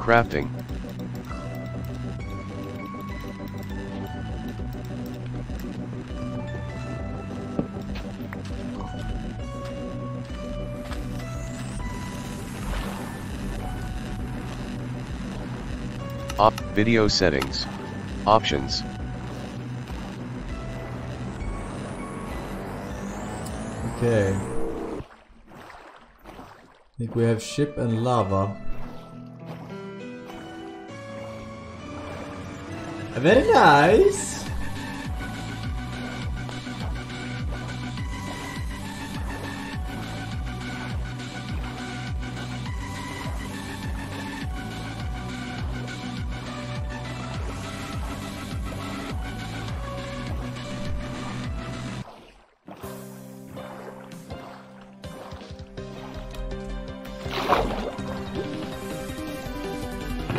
Crafting. Video settings. Options. Okay. I think we have ship and lava. Very nice!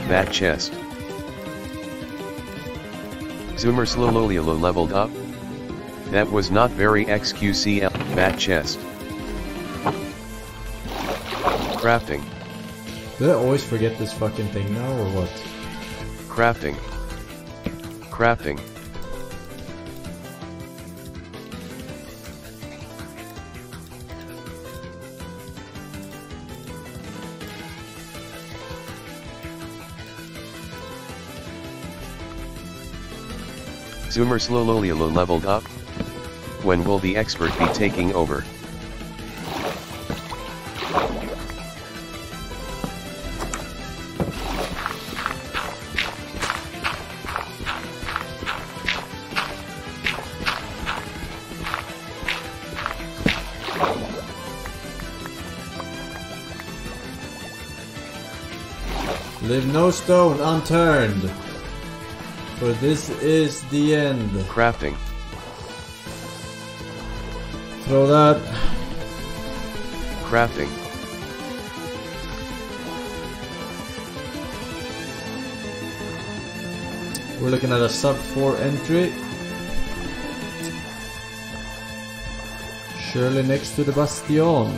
Bat chest. Zoomer Slololiolo leveled up. That was not very xqc. Bat chest. Crafting. Did I always forget this fucking thing now or what? Crafting. Crafting. Zoomer Slololiolo leveled up. When will the expert be taking over? Leave no stone unturned. For this is the end. Crafting. Throw that. Crafting. We're looking at a sub-4 entry. Surely next to the Bastion.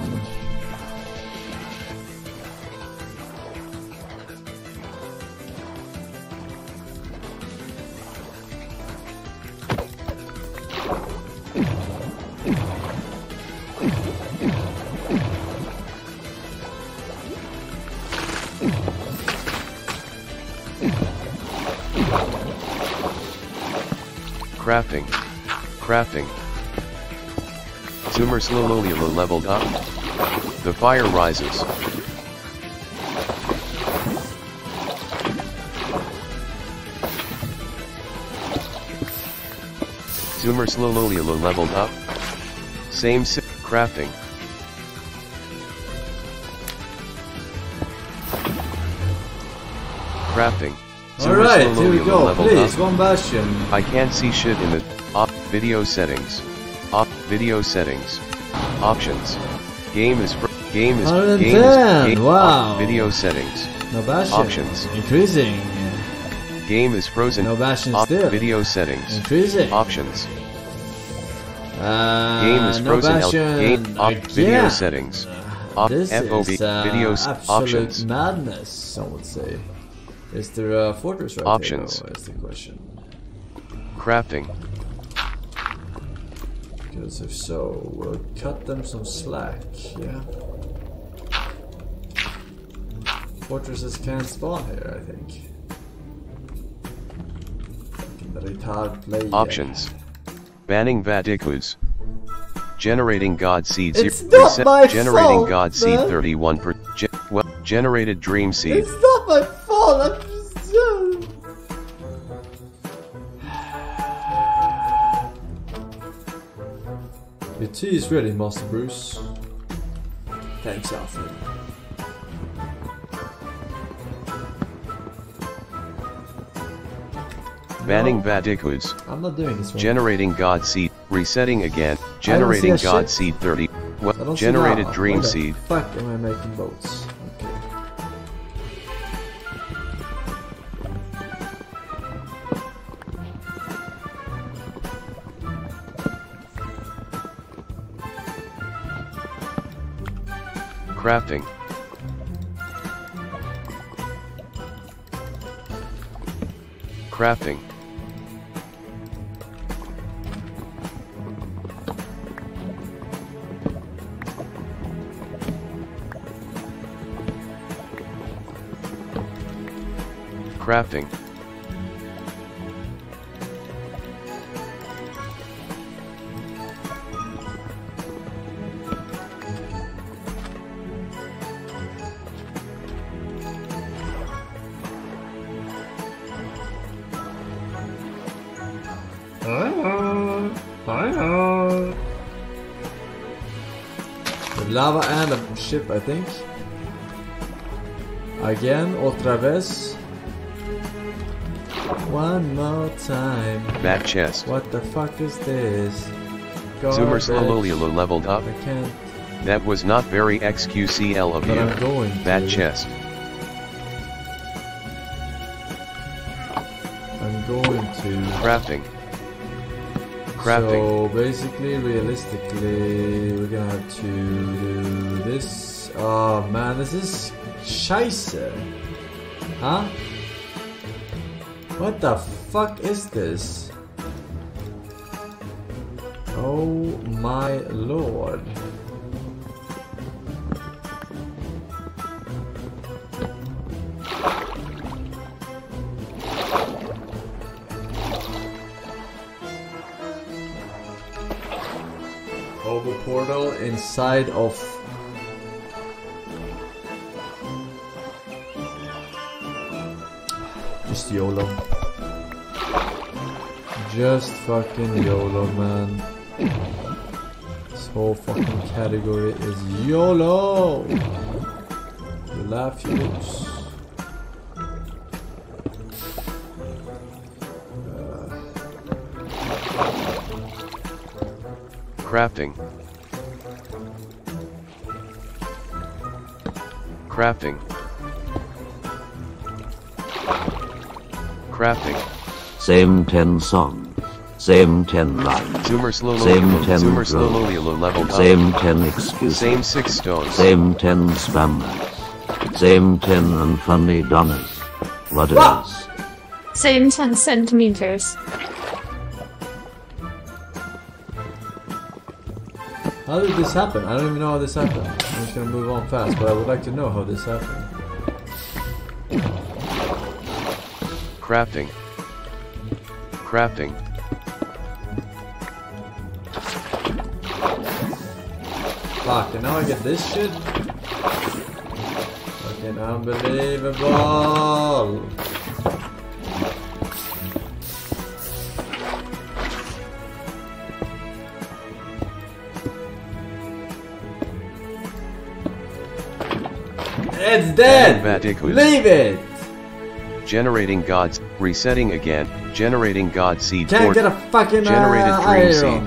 Crafting. Crafting. Zoomer Slololiolo leveled up. The fire rises. Zoomer Slowlololo leveled up. Same si crafting. Crafting. Alright, here we go. Please, one bastion. I can't see shit in the video settings. Video settings. Options. Game is wow. Video settings. No bastion. Options. Increasing. Game is frozen. No bastion still. Video settings. Increasing. Options. Game is frozen. No bastion. Game video settings. This is absolute madness, I would say. Is there a fortress right options. Here? Options. That's the question. Crafting. Because if so, we'll cut them some slack, yeah. Fortresses can't spawn here, I think. Options. Banning Vaticus. Generating God Seed 0. It's not my generating fault, God Seed 31%. Generated Dream Seed. It's not my fault. I'm just. Your tea is ready, Master Bruce. Thanks, Alfred. Banning Vaticudes. I'm not doing this one. Generating God Seed. Resetting again. Generating God Seed 30. Well, generated Dream Seed. Fuck, am I making boats? Okay. Crafting. Crafting. Crafting. The lava and a ship, I think. Again, otra vez. One more time. Bat chest. What the fuck is this? Zoomer Slowlololo leveled up. I can't. That was not very XQC of you. I'm going to. Bat chest. I'm going to. Crafting. Crafting. So basically, realistically, we're gonna have to do this. Oh man, this is scheiße. Huh? What the fuck is this? Oh my lord. Global portal inside of just YOLO. Just fucking YOLO, man. This whole fucking category is YOLO! You laugh, you lose. Crafting. Crafting. Crafting. Same 10 songs, same 10 lines, same 10 growth, same 10 excuses, same 6 stones, same 10 spammers, same 10 unfunny donners. What else? Same 10 centimeters. How did this happen? I don't even know how this happened. I'm just gonna move on fast, but I would like to know how this happened. Crafting. Crafting. Fuck, and now I get this shit? Fucking unbelievable! it's dead! Leave it! Generating gods, resetting again, generating god seed. Can't get a fucking generated dream iron seed.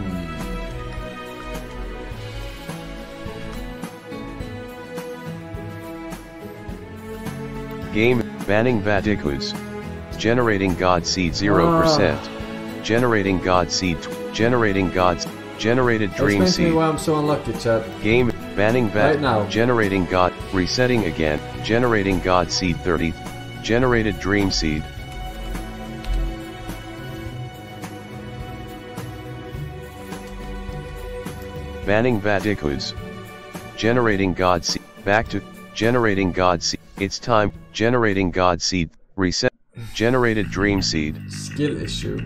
Game, banning Vatikus. Generating God Seed 0%. Generating God Seed, generating Gods, generated Dream Seed. This makes me why I'm so unlucky, chat. Game, banning Vat, right, generating God, resetting again, generating God Seed 30, generated Dream Seed. Banning Vatikus. Generating God Seed, back to, generating God Seed. It's time, generating God Seed, reset, generated Dream Seed. Skill issue.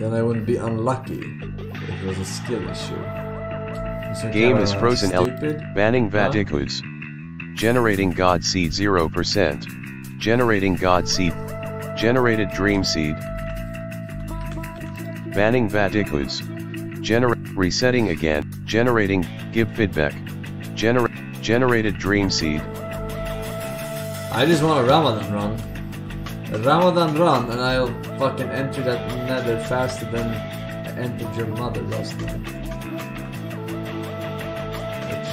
Then I wouldn't be unlucky if it was a skill issue. Game is frozen. Banning Vatikus. Generating God Seed 0%. Generating God Seed. Generated Dream Seed. Banning Vatikus. Resetting again, generating, give feedback. Generated Dream Seed. I just want a Ramadan run. A Ramadan run, and I'll fucking enter that nether faster than I entered your mother last time. Which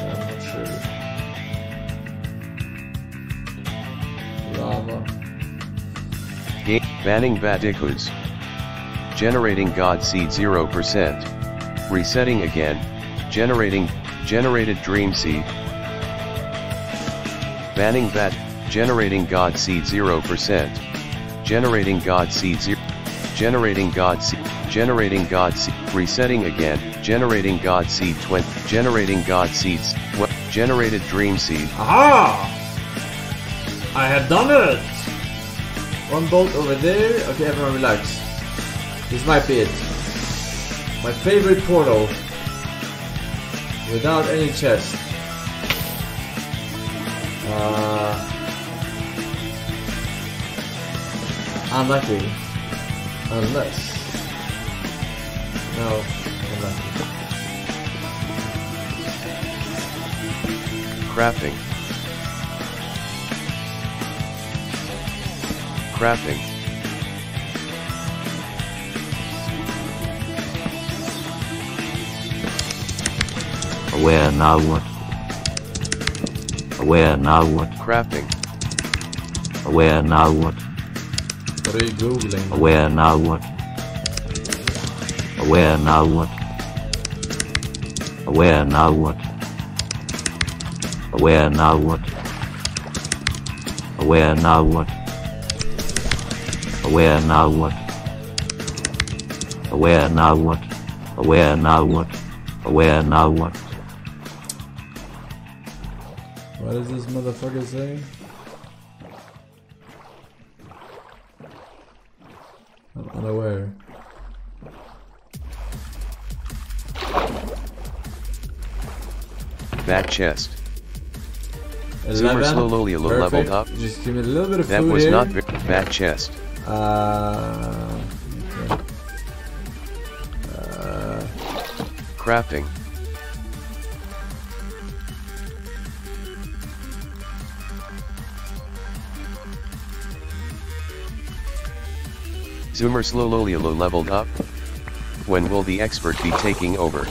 I'm not sure. Lava. Game, banning Vatikus. Generating God Seed 0%. Resetting again. Generated Dream Seed. Banning Vat. Generating God Seed 0%. Generating God Seed 0. Generating God Seed. Generating God Seed. Resetting again. Generating God Seed 20. Generating God Seeds. Generated Dream Seed. Aha! I have done it! One bolt over there. Okay, everyone relax. This might be it. My favorite portal. Without any chest. Unlucky. Unless. No. Unlucky. Crafting. Crafting. Aware now what? Aware now what? Crafting. Aware now what? What are you googling? Aware now what? Aware now what? Aware now what? Aware now what? Aware now what? Aware now what? Aware now what? Aware now what? Aware now what? What is this motherfucker saying? I'm unaware. Back chest. 11. Super slowly leveled up. Just give me a little bit of food. That was here. Not very back chest. Okay. Crafting. Zoomer Slowlololo leveled up. When will the expert be taking over?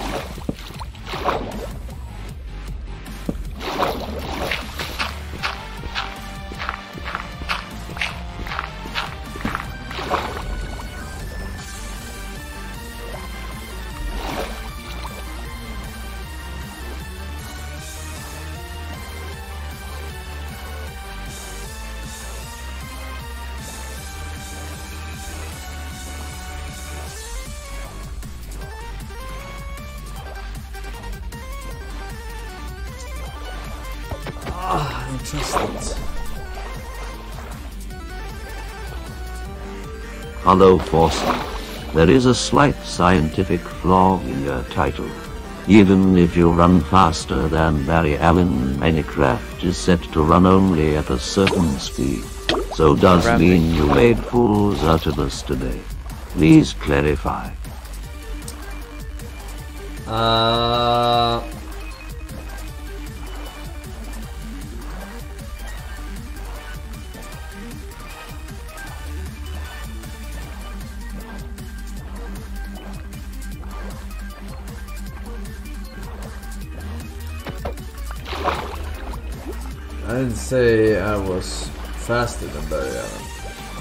Hello, Forsen. There is a slight scientific flaw in your title. Even if you run faster than Barry Allen, Minecraft is set to run only at a certain speed. So does mean you made fools out of us today. Please clarify. I didn't say I was faster than Barry Allen.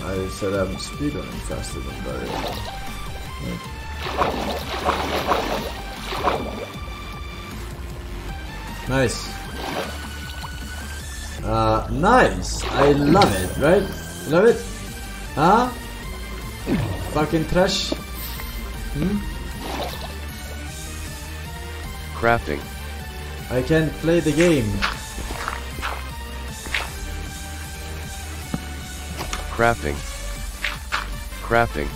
I said I'm speedrunning faster than Barry Allen. Right. Nice. Nice! I love it, right? You love it? Huh? Fucking trash? Hmm? Crafting. I can't play the game. Crafting. Crafting.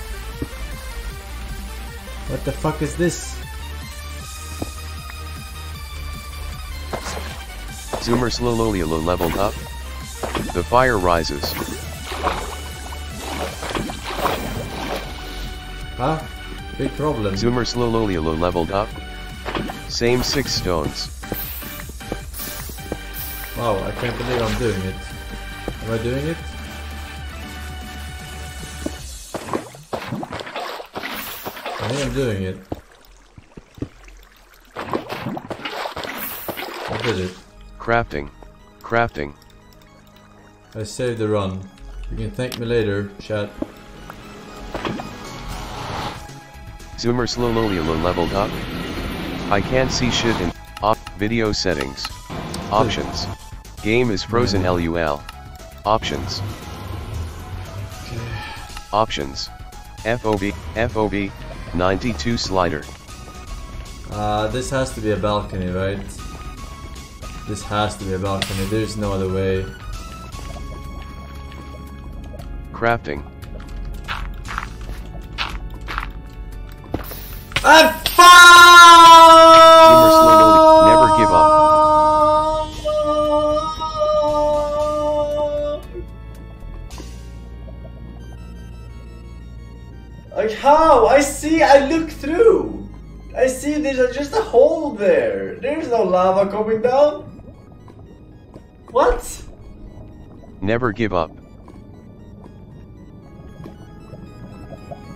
What the fuck is this? Zoomer Slowloliolo leveled up. The fire rises. Huh? Big problem. Zoomer Slowloliolo leveled up. Same 6 stones. Wow, I can't believe I'm doing it. Am I doing it? I think I'm doing it. I did it. Crafting. Crafting. I saved the run. You can thank me later, chat. Zoomer Slowloliolo leveled up. I can't see shit in video settings. Options. Game is frozen LUL. Options. Options. FOV. FOV. 92 slider. This has to be a balcony, right? This has to be a balcony, there's no other way. Crafting. I'm FUCK! Never give up. Like how? I see, I look through. I see there's just a hole there. There's no lava coming down. What? Never give up.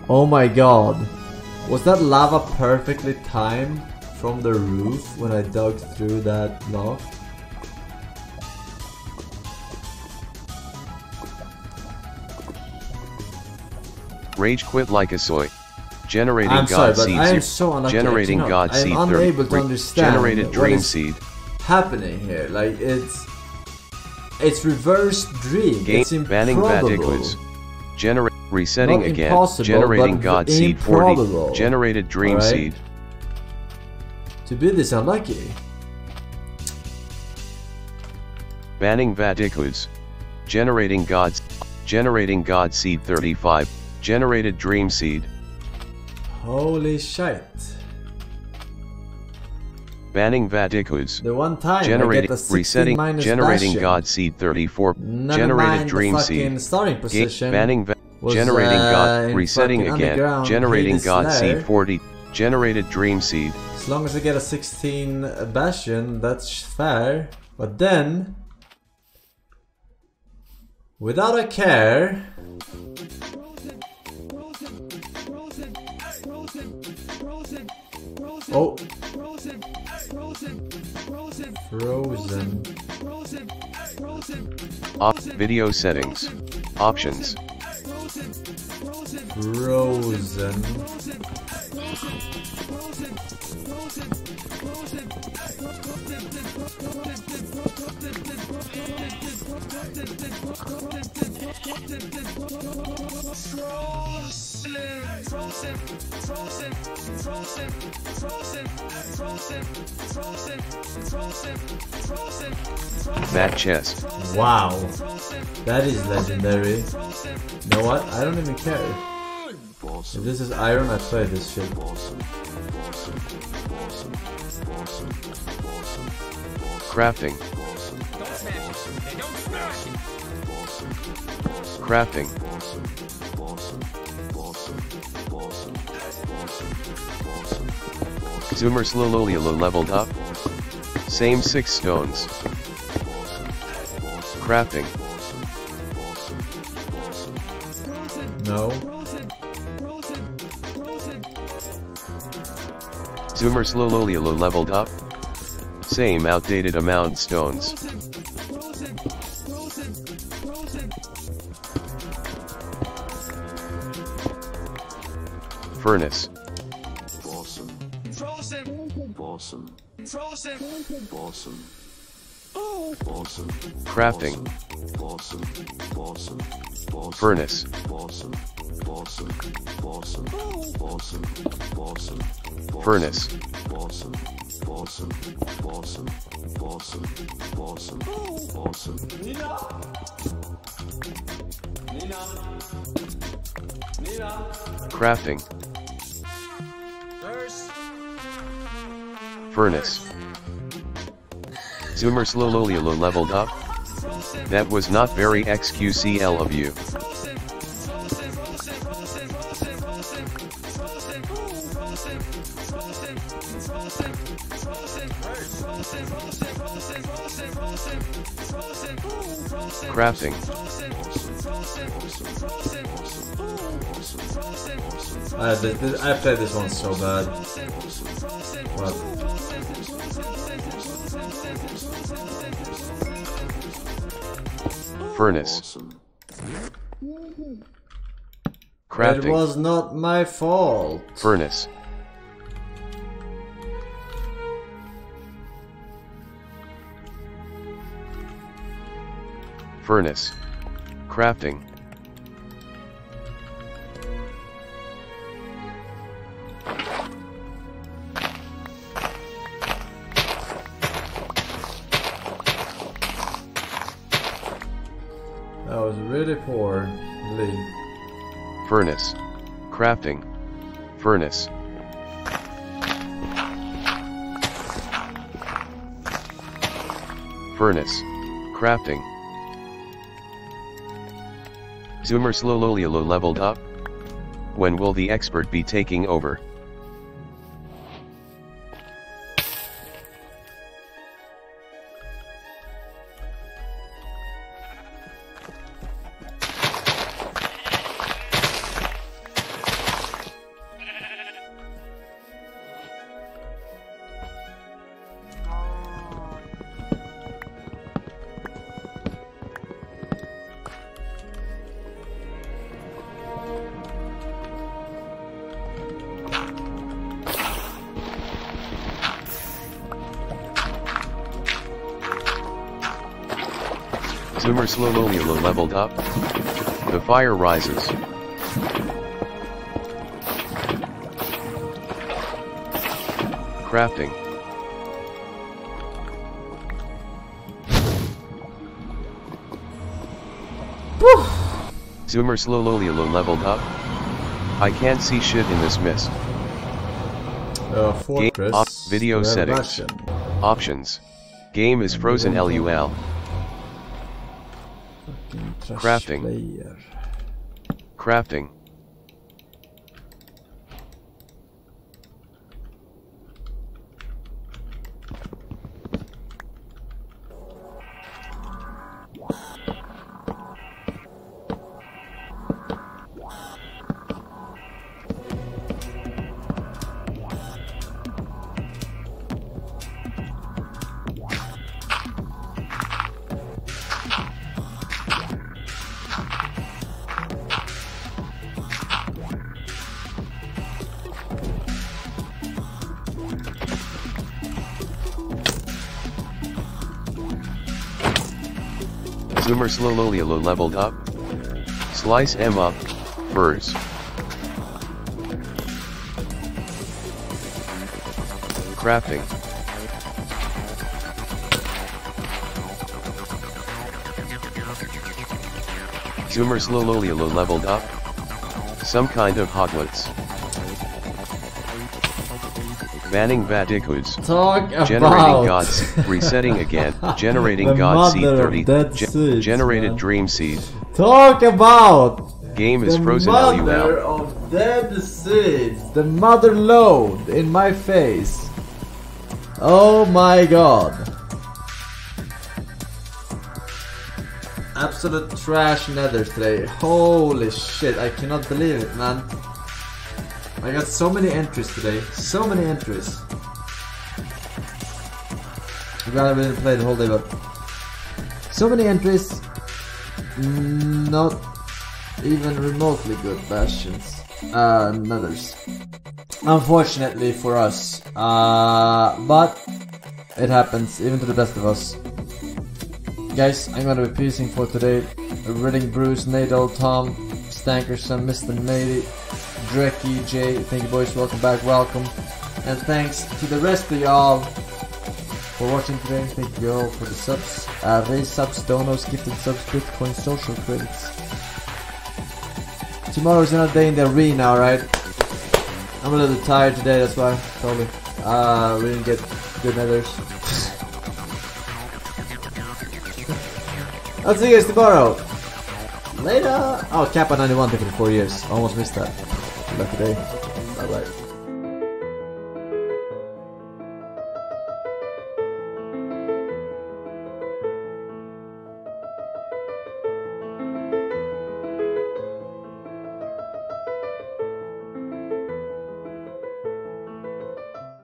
Oh my god. Was that lava perfectly timed from the roof when I dug through that loft? Rage quit like a soy. Generating I'm god sorry, seeds. I am so unlucky. Generating god seed. I'm unable to understand. Generated dream seed. Happening here, like it's. It's reverse dream. Game it's improbable. Generate resetting not again. Generating god seed 40. Generated dream right? seed. To be this unlucky. Banning vadicludes. Generating gods. Generating god seed 35. Generated dream seed. Holy shit. Banning vadicludes. The one time generating, resetting, generating bastion. God seed 34. None generated dream seed. Starting position. Banning was, generating God resetting again. Generating God seed 40. Generated dream seed. As long as I get a 16 bastion, that's fair. But then, without a care. Oh. Frozen. Video settings. Options. Frozen. That chest. Wow. That is legendary. You know what? I don't even care. If this is iron, I play this shit. Crafting. Crafting. Zoomer Slowloliolo leveled up. Same 6 stones. Crafting. No. Zoomer Slowloliolo leveled up. Same outdated amount stones. furnace. Forsen. Forsen. Forsen. Forsen. Forsen. Forsen. Crafting. Forsen. Forsen. Forsen. Furnace. Forsen. Forsen. Forsen. Forsen. Forsen. Furnace. Forsen. Forsen. Forsen. Forsen. Forsen. Forsen. Nina. Nina. Nina. Crafting. Nurse. Furnace. Zoomer Slowlololo leveled up. That was not very XQCL of you. Crafting. I played this one so bad. What? Furnace. Awesome. Crafting. It was not my fault. Furnace. Furnace. Crafting. That was really poor. Furnace. Crafting. Furnace. Furnace. Crafting. Zoomer Slowlololo leveled up. When will the expert be taking over? Zoomer Slowlololo leveled up. The fire rises. Crafting. Woo! Zoomer Slowlololo leveled up. I can't see shit in this mist. Fortress. Video settings. Options. Game is frozen LUL. Crafting. Player. Crafting. Zoomer Slowlololo leveled up. Slice M up, furs. Crafting. Zoomer Slowlololo leveled up. Some kind of Hogwarts. Banning Vaticuds. Talk about generating gods. Resetting again. Generating god seed 30. Generated man. Dream seed. Talk about game is the frozen LUL. Mother of dead seeds. The mother load in my face. Oh my god. Absolute trash nether today. Holy shit! I cannot believe it, man. I got so many entries today, so many entries. I'm glad I didn't play the whole day, but so many entries, not even remotely good bastions, nethers. unfortunately for us, but it happens even to the best of us. Guys, I'm gonna be peacing for today. Reading, Bruce, Nadal, Tom, Stankerson, Mr. Nady, Drecky, Jay, thank you boys, welcome back, welcome. And thanks to the rest of y'all for watching today. Thank you all for the subs, raised subs, donos, gifted subs, Bitcoin, social credits. Tomorrow's another day in the arena, alright? I'm a little tired today, that's why, probably. We didn't get good nethers. I'll see you guys tomorrow. Later. Oh, Kappa 91 took it 4 years. Almost missed that. Lucky day. Bye bye.